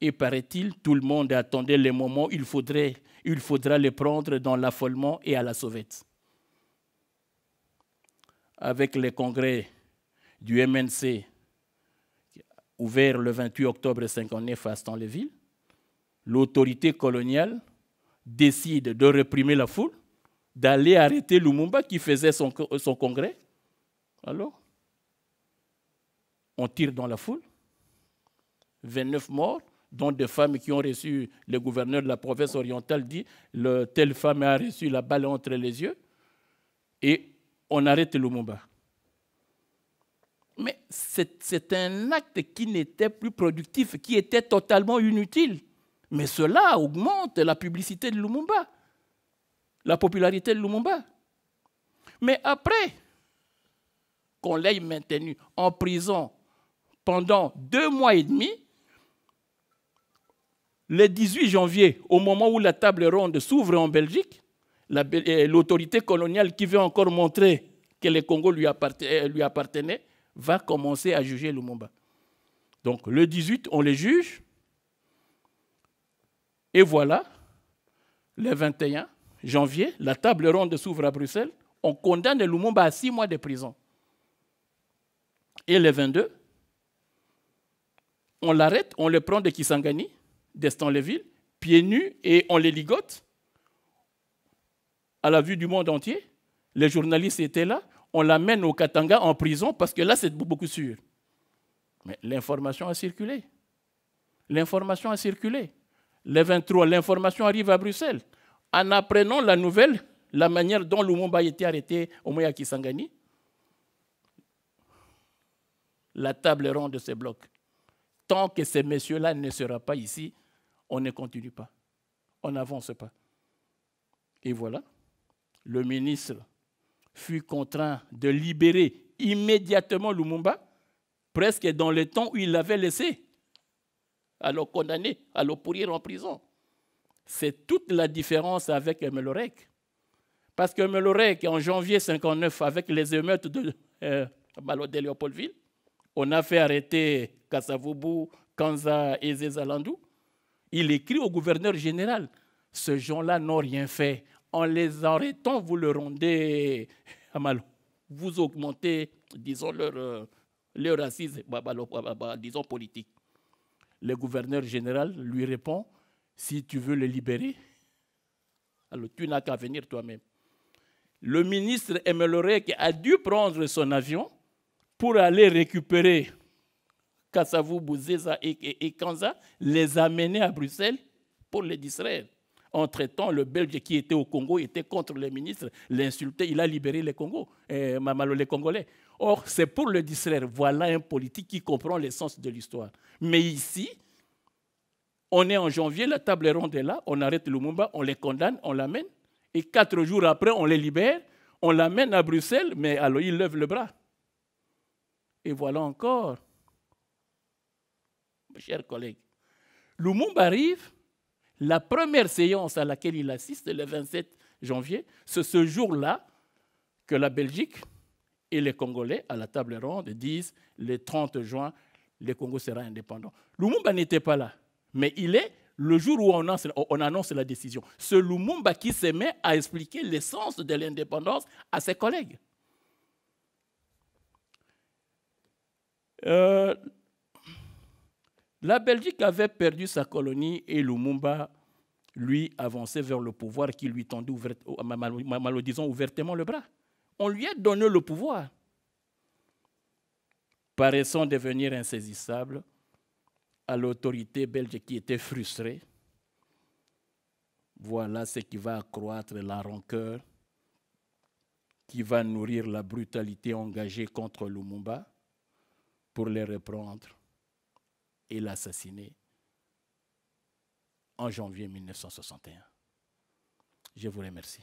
Et paraît-il, tout le monde attendait les moments où il, faudrait, il faudra les prendre dans l'affolement et à la sauvette. Avec les congrès du M N C ouverts le vingt-huit octobre mille neuf cent cinquante-neuf à Stanleyville, l'autorité coloniale décide de réprimer la foule, d'aller arrêter Lumumba qui faisait son, son congrès. Alors, on tire dans la foule, vingt-neuf morts, dont des femmes qui ont reçu, le gouverneur de la province orientale dit, le, telle femme a reçu la balle entre les yeux, et on arrête Lumumba. Mais c'est un acte qui n'était plus productif, qui était totalement inutile. Mais cela augmente la publicité de Lumumba, la popularité de Lumumba. Mais après qu'on l'ait maintenu en prison pendant deux mois et demi, le dix-huit janvier, au moment où la table ronde s'ouvre en Belgique, l'autorité coloniale qui veut encore montrer que le Congo lui appartenait va commencer à juger Lumumba. Donc le dix-huit, on le juge. Et voilà, le vingt et un janvier, la table ronde s'ouvre à Bruxelles. On condamne Lumumba à six mois de prison. Et le vingt-deux, on l'arrête, on le prend de Kisangani, de Stanleyville, pieds nus, et on les ligote à la vue du monde entier. Les journalistes étaient là. On l'amène au Katanga en prison parce que là, c'est beaucoup sûr. Mais l'information a circulé. L'information a circulé. Le vingt-trois, l'information arrive à Bruxelles. En apprenant la nouvelle, la manière dont Lumumba a été arrêté au moyen à Kisangani, la table ronde se bloque. Tant que ces messieurs-là ne seront pas ici, on ne continue pas. On n'avance pas. Et voilà, le ministre fut contraint de libérer immédiatement Lumumba, presque dans le temps où il l'avait laissé, à le condamner, à le pourrir en prison. C'est toute la différence avec Hemelrijck. Parce que Hemelrijck, en janvier mille neuf cent cinquante-neuf, avec les émeutes de, euh, de Léopoldville, on a fait arrêter Kasavubu, Kanza et Zezalandou. Il écrit au gouverneur général, « Ces gens-là n'ont rien fait. En les arrêtant, vous le rendez à mal. Vous augmentez, disons, leur, leur racisme, disons, politique. » Le gouverneur général lui répond, « Si tu veux le libérer, alors tu n'as qu'à venir toi-même. » Le ministre Hemelrijck a dû prendre son avion pour aller récupérer Kasavubu, Zeza et Kanza, les amener à Bruxelles pour les distraire. Entre-temps, le Belge qui était au Congo était contre les ministres, l'insultait, il a libéré les Congos, eh, Mamalo, les Congolais. Or, c'est pour le distraire. Voilà un politique qui comprend l'essence de l'histoire. Mais ici, on est en janvier, la table ronde est là, on arrête Lumumba, on les condamne, on l'amène, et quatre jours après, on les libère, on l'amène à Bruxelles, mais alors il lève le bras. Et voilà encore, mes chers collègues, Lumumba arrive. La première séance à laquelle il assiste, le vingt-sept janvier, c'est ce jour-là que la Belgique et les Congolais, à la table ronde, disent « Le trente juin, le Congo sera indépendant ». Lumumba n'était pas là, mais il est le jour où on annonce, on annonce la décision. C'est Lumumba qui se met à expliquer l'essence de l'indépendance à ses collègues. Euh, la Belgique avait perdu sa colonie et Lumumba, lui, avançait vers le pouvoir qui lui tendait, ouvert, mal, maledisant ouvertement le bras. On lui a donné le pouvoir. Paraissant devenir insaisissable à l'autorité belge qui était frustrée, voilà ce qui va accroître la rancœur, qui va nourrir la brutalité engagée contre Lumumba pour les reprendre et l'assassiner en janvier mille neuf cent soixante et un. Je vous remercie.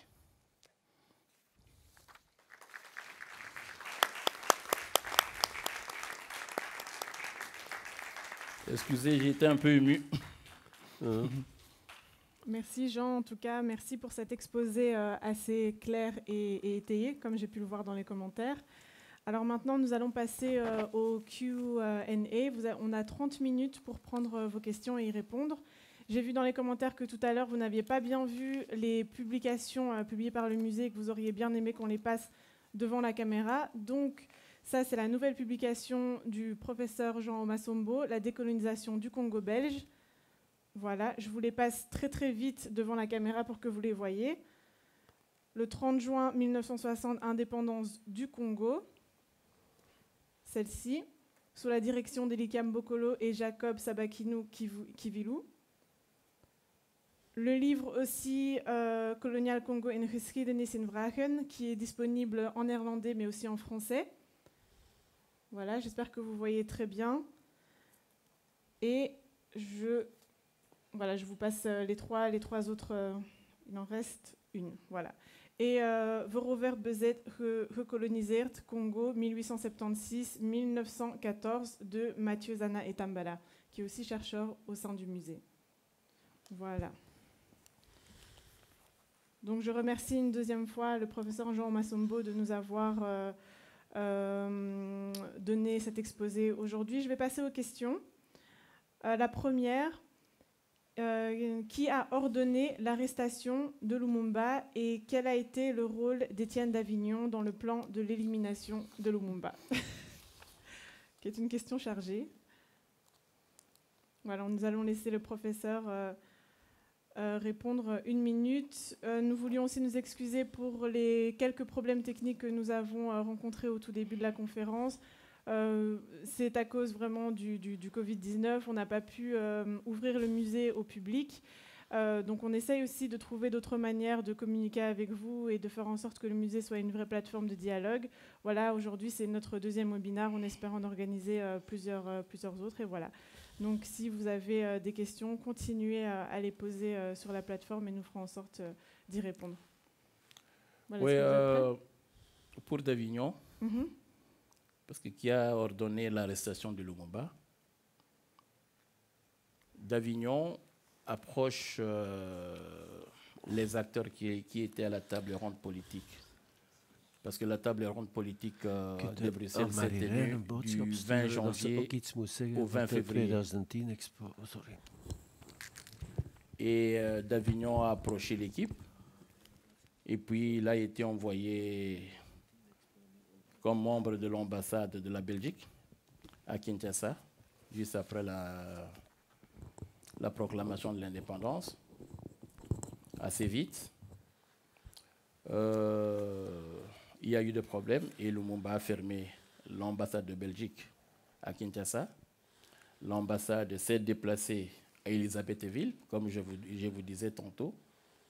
Excusez, j'étais un peu ému. Euh. Merci Jean, en tout cas, merci pour cet exposé euh, assez clair et, et étayé, comme j'ai pu le voir dans les commentaires. Alors maintenant, nous allons passer euh, au Q and A. Vous a, on a trente minutes pour prendre euh, vos questions et y répondre. J'ai vu dans les commentaires que tout à l'heure, vous n'aviez pas bien vu les publications euh, publiées par le musée et que vous auriez bien aimé qu'on les passe devant la caméra. Donc, ça, c'est la nouvelle publication du professeur Jean Omasombo, La décolonisation du Congo belge. Voilà, je vous les passe très très vite devant la caméra pour que vous les voyez. Le trente juin mille neuf cent soixante, indépendance du Congo. Celle-ci, sous la direction d'Elikam Bokolo et Jacob Sabakinu Kivilu. Le livre aussi, euh, Colonial Congo in Geschiedenis in Vragen, qui est disponible en néerlandais mais aussi en français. Voilà, j'espère que vous voyez très bien. Et je... Voilà, je vous passe les trois, les trois autres, euh, il en reste une, voilà. Et euh, Verover Bezet, Recoloniseert, Congo, mille huit cent soixante-seize à mille neuf cent quatorze, de Mathieu Zana Etambala, qui est aussi chercheur au sein du musée. Voilà. Donc je remercie une deuxième fois le professeur Jean Omasombo de nous avoir euh, euh, donné cet exposé aujourd'hui. Je vais passer aux questions. Euh, la première... Euh, qui a ordonné l'arrestation de Lumumba et quel a été le rôle d'Étienne d'Avignon dans le plan de l'élimination de Lumumba? Qui est une question chargée. Voilà, nous allons laisser le professeur euh, euh, répondre une minute. Euh, nous voulions aussi nous excuser pour les quelques problèmes techniques que nous avons euh, rencontrés au tout début de la conférence. Euh, c'est à cause vraiment du, du, du Covid dix-neuf, on n'a pas pu euh, ouvrir le musée au public. Euh, donc on essaye aussi de trouver d'autres manières de communiquer avec vous et de faire en sorte que le musée soit une vraie plateforme de dialogue. Voilà, aujourd'hui c'est notre deuxième webinaire, on espère en organiser euh, plusieurs, euh, plusieurs autres. Et voilà. Donc si vous avez euh, des questions, continuez euh, à les poser euh, sur la plateforme et nous ferons en sorte euh, d'y répondre. Voilà, oui, euh, pour Davignon. Mm-hmm. Parce que qui a ordonné l'arrestation de Lumumba, Davignon approche euh, les acteurs qui, qui étaient à la table ronde politique. Parce que la table ronde politique euh, de Bruxelles s'est tenue du vingt janvier au vingt février. Et euh, Davignon a approché l'équipe. Et puis, il a été envoyé... comme membre de l'ambassade de la Belgique à Kinshasa, juste après la, la proclamation de l'indépendance, assez vite. Euh, il y a eu des problèmes et Lumumba a fermé l'ambassade de Belgique à Kinshasa. L'ambassade s'est déplacée à Elisabethville, comme je vous, je vous disais tantôt,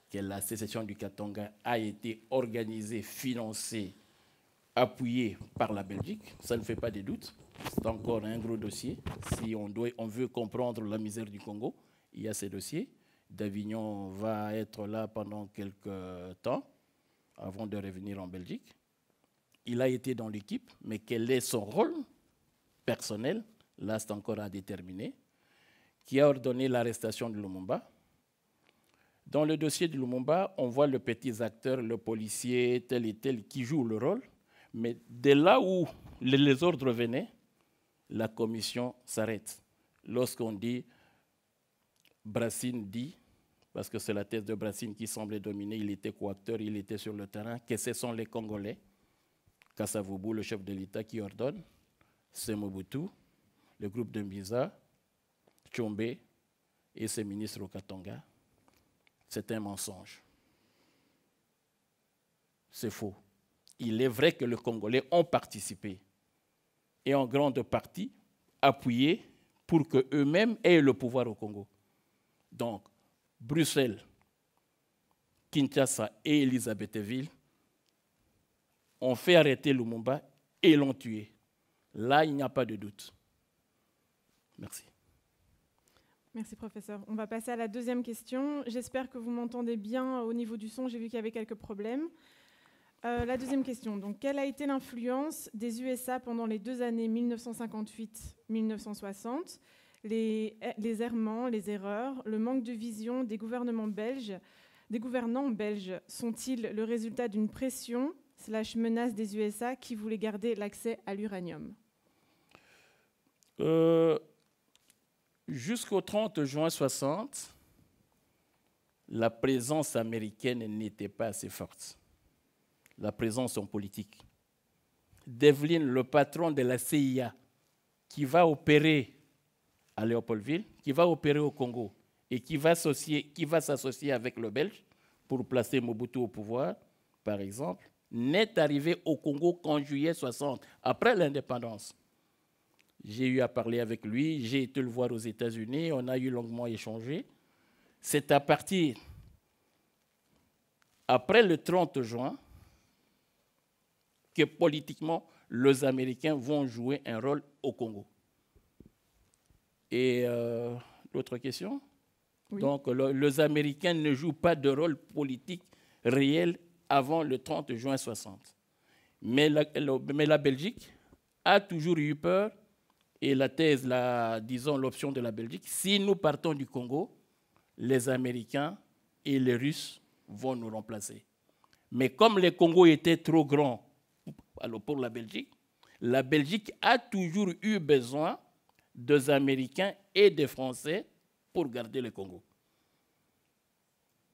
que la sécession du Katanga a été organisée, financée, appuyé par la Belgique, ça ne fait pas de doute. C'est encore un gros dossier. Si on, doit, on veut comprendre la misère du Congo, il y a ces dossiers. Davignon va être là pendant quelques temps avant de revenir en Belgique. Il a été dans l'équipe, mais quel est son rôle personnel? Là, c'est encore à déterminer. Qui a ordonné l'arrestation de Lumumba? Dans le dossier de Lumumba, on voit le petit acteur, le policier, tel et tel, qui joue le rôle. Mais de là où les ordres venaient, la commission s'arrête. Lorsqu'on dit, Brassine dit, parce que c'est la thèse de Brassine qui semblait dominer, il était coacteur, il était sur le terrain, que ce sont les Congolais, Kasavubu, le chef de l'État, qui ordonne c'est Mobutu, le groupe de Mbiza, Tshombe et ses ministres au Katanga. C'est un mensonge. C'est faux. Il est vrai que les Congolais ont participé et en grande partie appuyé pour qu'eux-mêmes aient le pouvoir au Congo. Donc, Bruxelles, Kinshasa et Elisabethville ont fait arrêter Lumumba et l'ont tué. Là, il n'y a pas de doute. Merci. Merci, professeur. On va passer à la deuxième question. J'espère que vous m'entendez bien au niveau du son. J'ai vu qu'il y avait quelques problèmes. Euh, la deuxième question. Donc, quelle a été l'influence des U S A pendant les deux années mille neuf cent cinquante-huit mille neuf cent soixante? Les, les errements, les erreurs, le manque de vision des gouvernements belges, des gouvernants belges sont-ils le résultat d'une pression slash menace des U S A qui voulaient garder l'accès à l'uranium? euh, Jusqu'au trente juin soixante, la présence américaine n'était pas assez forte. La présence en politique. Devlin, le patron de la C I A, qui va opérer à Léopoldville, qui va opérer au Congo et qui va s'associer avec le Belge pour placer Mobutu au pouvoir, par exemple, n'est arrivé au Congo qu'en juillet soixante, après l'indépendance. J'ai eu à parler avec lui, j'ai été le voir aux États-Unis, on a eu longuement échangé. C'est à partir, après le trente juin, que politiquement, les Américains vont jouer un rôle au Congo. Et euh, l'autre question, oui. Donc, le, les Américains ne jouent pas de rôle politique réel avant le trente juin soixante. Mais la, le, mais la Belgique a toujours eu peur, et la thèse, la, disons l'option de la Belgique, si nous partons du Congo, les Américains et les Russes vont nous remplacer. Mais comme le Congo était trop grand, alors pour la Belgique, la Belgique a toujours eu besoin des Américains et des Français pour garder le Congo.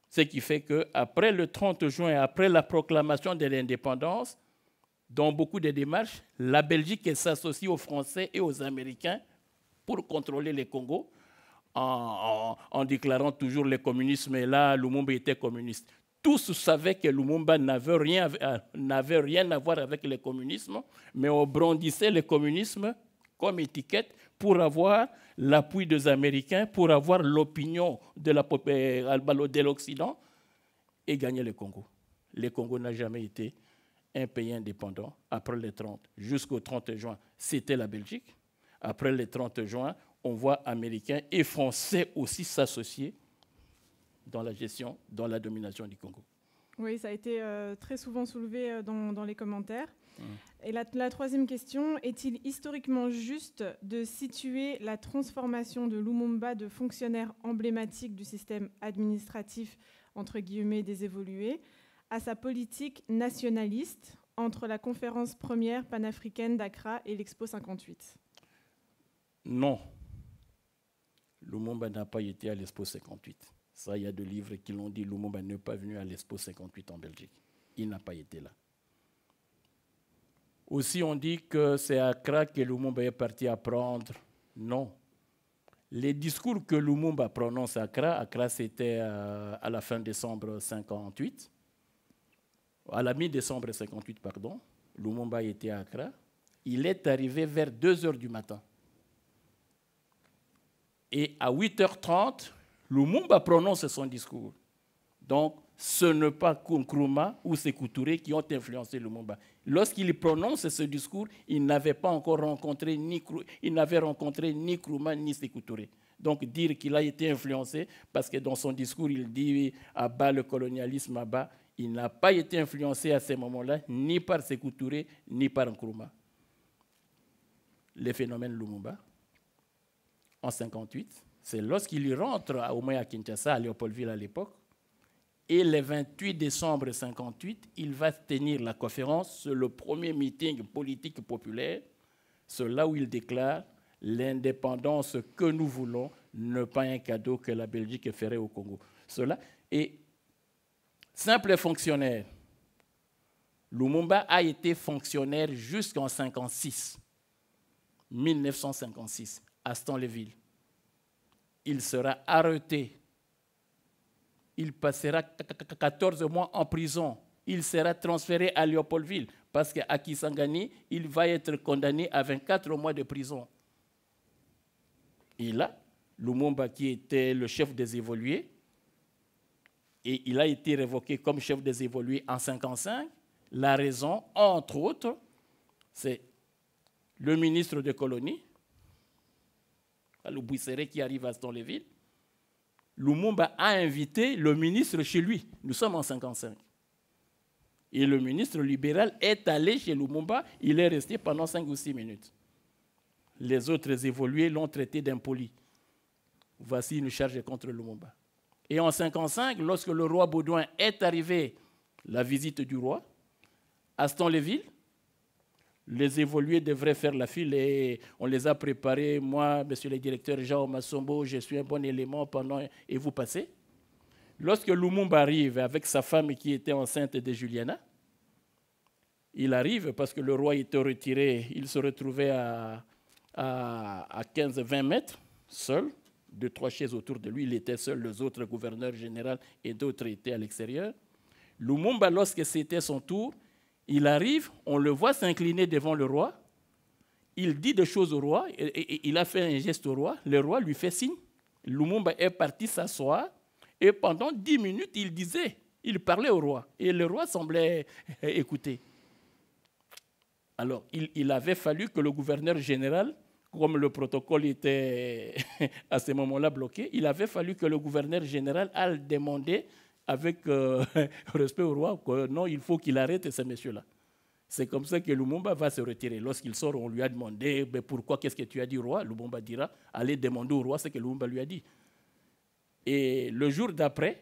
Ce qui fait qu'après le trente juin, après la proclamation de l'indépendance, dans beaucoup de démarches, la Belgique s'associe aux Français et aux Américains pour contrôler le Congo en, en, en déclarant toujours le communisme. Et là, Lumumba était communiste. Tous savaient que Lumumba n'avait rien, n'avait rien à voir avec le communisme, mais on brandissait le communisme comme étiquette pour avoir l'appui des Américains, pour avoir l'opinion de l'Occident et gagner le Congo. Le Congo n'a jamais été un pays indépendant après le trente. Jusqu'au trente juin, c'était la Belgique. Après le trente juin, on voit Américains et Français aussi s'associer dans la gestion, dans la domination du Congo. Oui, ça a été euh, très souvent soulevé euh, dans, dans les commentaires. Mmh. Et la, la troisième question, est-il historiquement juste de situer la transformation de Lumumba de fonctionnaire emblématique du système administratif, entre guillemets, désévolué, à sa politique nationaliste entre la conférence première panafricaine d'Accra et l'Expo cinquante-huit? Non. Lumumba n'a pas été à l'Expo cinquante-huit. Ça, il y a deux livres qui l'ont dit. Lumumba n'est pas venu à l'Expo cinquante-huit en Belgique. Il n'a pas été là. Aussi, on dit que c'est à Accra que Lumumba est parti apprendre. Non. Les discours que Lumumba prononce à Accra, Accra c'était à la fin décembre cinquante-huit, à la mi-décembre cinquante-huit, pardon, Lumumba était à Accra. Il est arrivé vers deux heures du matin. Et à huit heures trente, Lumumba prononce son discours. Donc, ce n'est pas Nkrumah ou Sekou Touré qui ont influencé Lumumba. Lorsqu'il prononce ce discours, il n'avait pas encore rencontré ni, il n'avait rencontré ni Nkrumah ni Sekou Touré. Donc, dire qu'il a été influencé, parce que dans son discours, il dit « à bas le colonialisme, à bas », il n'a pas été influencé à ce moment-là, ni par Sekou Touré, ni par Nkrumah. Le phénomène Lumumba, en cinquante-huit... c'est lorsqu'il rentre au moins à Kinshasa, à Léopoldville à l'époque, et le vingt-huit décembre cinquante-huit, il va tenir la conférence, le premier meeting politique populaire, c'est là où il déclare l'indépendance que nous voulons n'est pas un cadeau que la Belgique ferait au Congo. Cela est simple fonctionnaire. Lumumba a été fonctionnaire jusqu'en cinquante-six. mille neuf cent cinquante-six, à Stanleyville. Il sera arrêté. Il passera quatorze mois en prison. Il sera transféré à Léopoldville parce qu'à Kisangani, il va être condamné à vingt-quatre mois de prison. Et là, Lumumba, qui était le chef des évolués, et il a été révoqué comme chef des évolués en mille neuf cent cinquante-cinq. La raison, entre autres, c'est le ministre des colonies, le Bouisséré qui arrive à Stanleyville. Lumumba a invité le ministre chez lui. Nous sommes en mille neuf cent cinquante-cinq. Et le ministre libéral est allé chez Lumumba. Il est resté pendant cinq ou six minutes. Les autres évolués l'ont traité d'impoli. Voici une charge contre Lumumba. Et en mille neuf cent cinquante-cinq, lorsque le roi Baudouin est arrivé, la visite du roi, à Stanleyville, les évolués devraient faire la file et on les a préparés. Moi, monsieur le directeur Jean Omasombo, je suis un bon élément pendant et vous passez. Lorsque Lumumba arrive avec sa femme qui était enceinte de Juliana, il arrive parce que le roi était retiré, il se retrouvait à, à, à quinze à vingt mètres, seul, deux, trois chaises autour de lui, il était seul, les autres gouverneurs généraux et d'autres étaient à l'extérieur. Lumumba, lorsque c'était son tour, il arrive, on le voit s'incliner devant le roi, il dit des choses au roi, et, et, et il a fait un geste au roi, le roi lui fait signe. Lumumba est parti s'asseoir, et pendant dix minutes, il disait, il parlait au roi, et le roi semblait écouter. Alors, il, il avait fallu que le gouverneur général, comme le protocole était à ce moment-là bloqué, il avait fallu que le gouverneur général aille demander avec euh, respect au roi, que non, il faut qu'il arrête ce monsieur-là. C'est comme ça que Lumumba va se retirer. Lorsqu'il sort, on lui a demandé « Pourquoi, qu'est-ce que tu as dit au roi ?» Lumumba dira « Allez demander au roi ce que Lumumba lui a dit. » Et le jour d'après,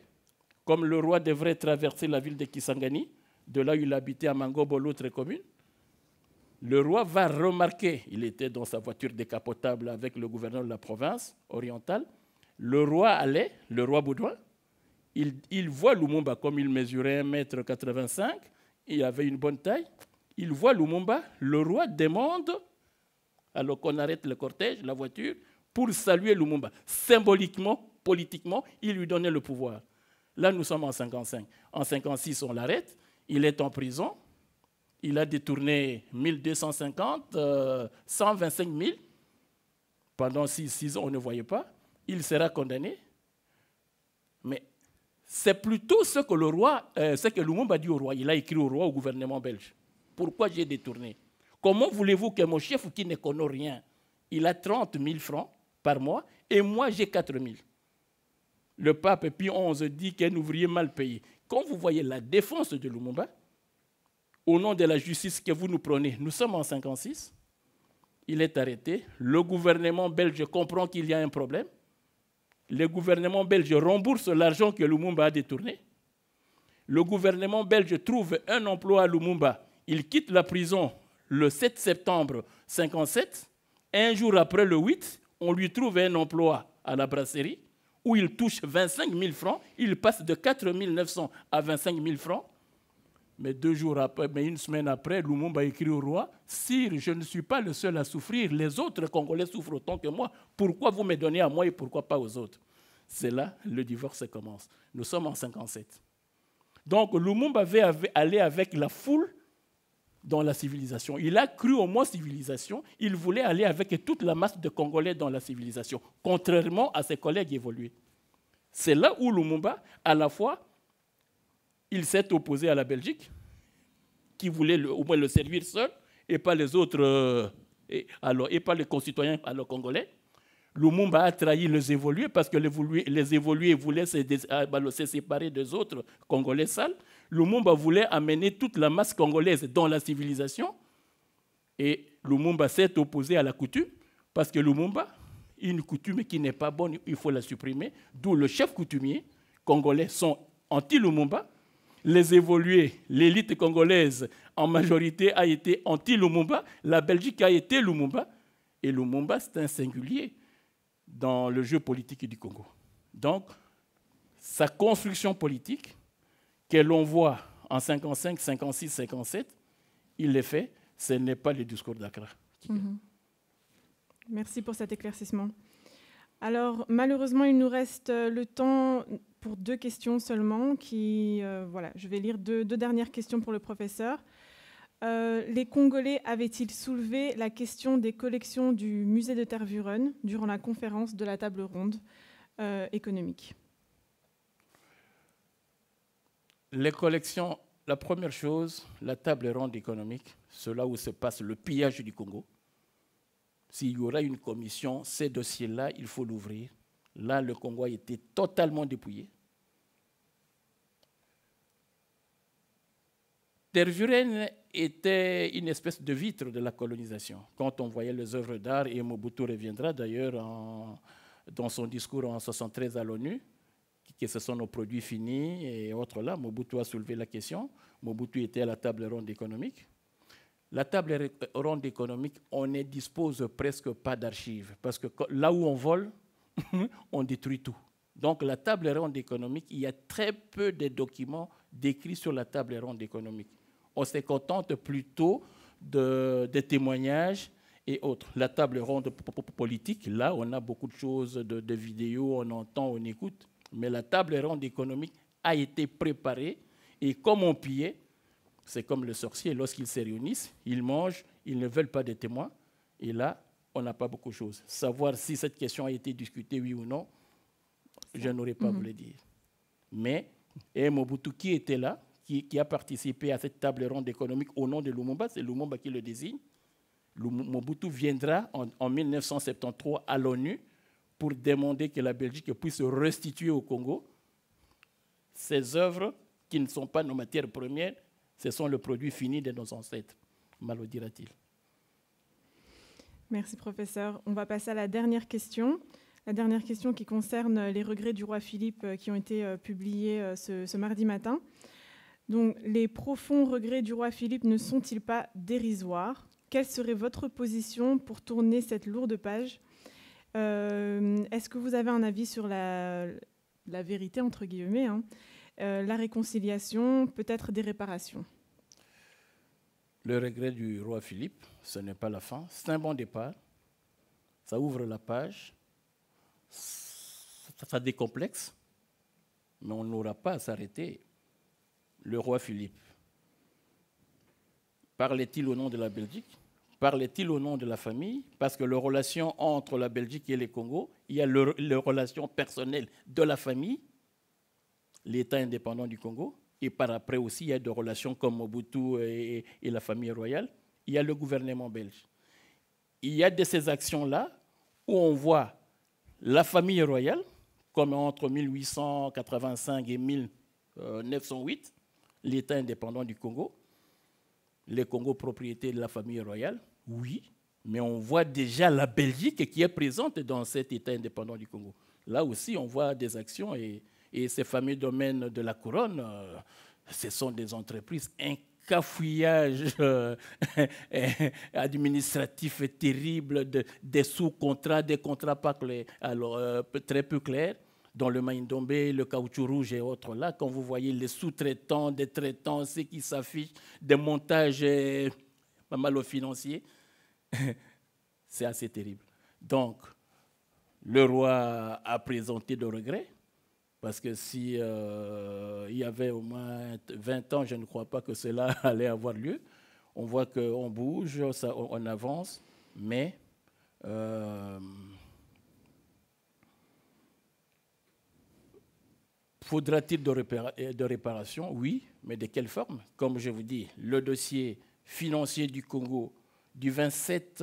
comme le roi devrait traverser la ville de Kisangani, de là où il habitait à Mangobo, l'autre commune, le roi va remarquer, il était dans sa voiture décapotable avec le gouverneur de la province orientale, le roi allait, le roi Baudouin, Il, il voit Lumumba, comme il mesurait un mètre quatre-vingt-cinq, il avait une bonne taille, il voit Lumumba, le roi demande, alors qu'on arrête le cortège, la voiture, pour saluer Lumumba. Symboliquement, politiquement, il lui donnait le pouvoir. Là, nous sommes en mille neuf cent cinquante-cinq. En mille neuf cent cinquante-six, on l'arrête, il est en prison, il a détourné mille deux cent cinquante, euh, cent vingt-cinq mille, pendant six ans, on ne voyait pas, il sera condamné, mais c'est plutôt ce que le roi, euh, ce que Lumumba dit au roi. Il a écrit au roi, au gouvernement belge. Pourquoi j'ai détourné? Comment voulez-vous que mon chef, qui ne connaît rien, il a trente mille francs par mois et moi, j'ai quatre mille. Le pape Pie onze dit qu'un ouvrier mal payé. Quand vous voyez la défense de Lumumba, au nom de la justice que vous nous prenez, nous sommes en mille neuf cent cinquante-six, il est arrêté. Le gouvernement belge comprend qu'il y a un problème. Le gouvernement belge rembourse l'argent que Lumumba a détourné. Le gouvernement belge trouve un emploi à Lumumba. Il quitte la prison le sept septembre mille neuf cent cinquante-sept. Un jour après, le huit, on lui trouve un emploi à la brasserie où il touche vingt-cinq mille francs. Il passe de quatre mille neuf cents à vingt-cinq mille francs. Mais deux jours après, mais une semaine après, Lumumba écrit au roi « Sire, je ne suis pas le seul à souffrir, les autres Congolais souffrent autant que moi. Pourquoi vous me donnez à moi et pourquoi pas aux autres ?» C'est là le divorce commence. Nous sommes en mille neuf cent cinquante-sept. Donc Lumumba avait allé avec la foule dans la civilisation. Il a cru au mot civilisation, il voulait aller avec toute la masse de Congolais dans la civilisation, contrairement à ses collègues évolués. C'est là où Lumumba, à la fois, il s'est opposé à la Belgique, qui voulait le, au moins le servir seul, et pas les autres, euh, et, alors, et pas les concitoyens alors congolais. Lumumba a trahi les évolués parce que les, les évolués voulaient se, dés, alors, se séparer des autres Congolais sales. Lumumba voulait amener toute la masse congolaise dans la civilisation. Et Lumumba s'est opposé à la coutume parce que Lumumba, une coutume qui n'est pas bonne, il faut la supprimer. D'où le chef coutumier congolais sont anti-Lumumba. Les évolués, l'élite congolaise en majorité a été anti-Lumumba, la Belgique a été Lumumba, et Lumumba, c'est un singulier dans le jeu politique du Congo. Donc, sa construction politique, que l'on voit en mille neuf cent cinquante-cinq, mille neuf cent cinquante-six, mille neuf cent cinquante-sept, il l'est fait, ce n'est pas le discours d'Accra. Mm-hmm. Merci pour cet éclaircissement. Alors, malheureusement, il nous reste le temps pour deux questions seulement. Qui, euh, voilà, je vais lire deux, deux dernières questions pour le professeur. Euh, les Congolais avaient-ils soulevé la question des collections du musée de Tervuren durant la conférence de la table ronde euh, économique? Les collections, la première chose, la table ronde économique, c'est là où se passe le pillage du Congo. S'il y aura une commission, ces dossiers-là, il faut l'ouvrir. Là, le Congo a été totalement dépouillé. Tervuren était une espèce de vitre de la colonisation. Quand on voyait les œuvres d'art, et Mobutu reviendra d'ailleurs dans son discours en soixante-treize à l'ONU, que ce sont nos produits finis et autres là, Mobutu a soulevé la question. Mobutu était à la table ronde économique. La table ronde économique, on ne dispose presque pas d'archives, parce que là où on vole, on détruit tout. Donc la table ronde économique, il y a très peu de documents décrits sur la table ronde économique. On se contente plutôt de, de témoignages et autres. La table ronde politique, là, on a beaucoup de choses, de, de vidéos, on entend, on écoute, mais la table ronde économique a été préparée, et comme on pillait, c'est comme le sorcier, lorsqu'ils se réunissent, ils mangent, ils ne veulent pas de témoins, et là, on n'a pas beaucoup de choses. Savoir si cette question a été discutée, oui ou non, je n'aurais pas mm-hmm. voulu dire. Mais et Mobutu, qui était là, qui, qui a participé à cette table ronde économique au nom de Lumumba, c'est Lumumba qui le désigne, Mobutu viendra en, en mille neuf cent soixante-treize à l'ONU pour demander que la Belgique puisse restituer au Congo ces œuvres qui ne sont pas nos matières premières, ce sont les produits finis de nos ancêtres, malodira-t-il. Merci, professeur. On va passer à la dernière question. La dernière question qui concerne les regrets du roi Philippe qui ont été publiés ce, ce mardi matin. Donc, les profonds regrets du roi Philippe ne sont-ils pas dérisoires? Quelle serait votre position pour tourner cette lourde page? euh, Est-ce que vous avez un avis sur la, la vérité, entre guillemets, hein? Euh, la réconciliation, peut-être des réparations. Le regret du roi Philippe, ce n'est pas la fin. C'est un bon départ. Ça ouvre la page. Ça, ça décomplexe. Mais on n'aura pas à s'arrêter. Le roi Philippe, parlait-il au nom de la Belgique? Parlait-il au nom de la famille? Parce que les relations entre la Belgique et les Congos, il y a le, les relations personnelles de la famille, l'État indépendant du Congo, et par après aussi, il y a des relations comme Mobutu et, et la famille royale, il y a le gouvernement belge. Il y a de ces actions-là où on voit la famille royale, comme entre mille huit cent quatre-vingt-cinq et mille neuf cent huit, l'État indépendant du Congo, les Congos propriété de la famille royale, oui, mais on voit déjà la Belgique qui est présente dans cet État indépendant du Congo. Là aussi, on voit des actions et... Et ces fameux domaines de la couronne, euh, ce sont des entreprises, un cafouillage euh, administratif terrible, de, des sous-contrats, des contrats pas clairs, alors, euh, très peu clairs, dans le maïndombé, le caoutchouc rouge et autres là. Quand vous voyez les sous-traitants, des traitants, ceux qui s'affichent, des montages euh, malo-financiers, c'est assez terrible. Donc, le roi a présenté des regrets. Parce que s'il euh, y avait au moins vingt ans, je ne crois pas que cela allait avoir lieu. On voit qu'on bouge, ça, on, on avance, mais euh, faudra-t-il de, répara de réparation? Oui, mais de quelle forme? Comme je vous dis, le dossier financier du Congo du vingt-sept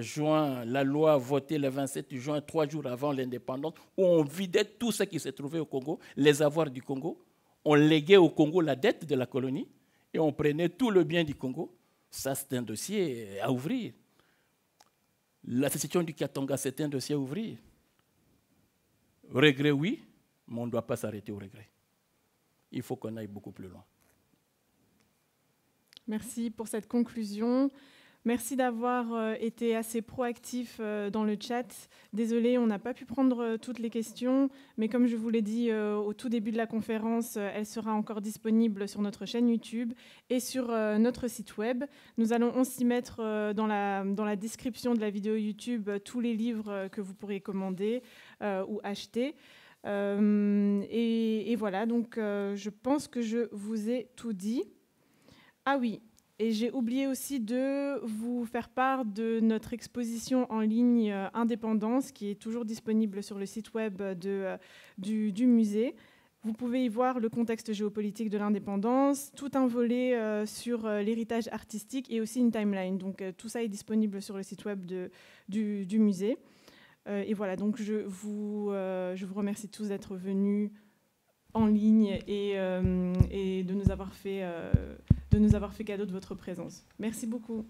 juin, la loi votée le vingt-sept juin, trois jours avant l'indépendance, où on vidait tout ce qui se trouvait au Congo, les avoirs du Congo, on léguait au Congo la dette de la colonie et on prenait tout le bien du Congo. Ça, c'est un dossier à ouvrir. La question du Katanga, c'est un dossier à ouvrir. Regret, oui, mais on ne doit pas s'arrêter au regret. Il faut qu'on aille beaucoup plus loin. Merci pour cette conclusion. Merci d'avoir été assez proactif dans le chat. Désolée, on n'a pas pu prendre toutes les questions, mais comme je vous l'ai dit au tout début de la conférence, elle sera encore disponible sur notre chaîne YouTube et sur notre site web. Nous allons aussi mettre dans la, dans la description de la vidéo YouTube tous les livres que vous pourrez commander euh, ou acheter. Euh, et, et voilà, donc euh, je pense que je vous ai tout dit. Ah oui. Et j'ai oublié aussi de vous faire part de notre exposition en ligne euh, Indépendance, qui est toujours disponible sur le site web de, euh, du, du musée. Vous pouvez y voir le contexte géopolitique de l'indépendance, tout un volet euh, sur euh, l'héritage artistique et aussi une timeline. Donc euh, tout ça est disponible sur le site web de, du, du musée. Euh, et voilà, donc je vous, euh, je vous remercie tous d'être venus en ligne et, euh, et de nous avoir fait... Euh, de nous avoir fait cadeau de votre présence. Merci beaucoup.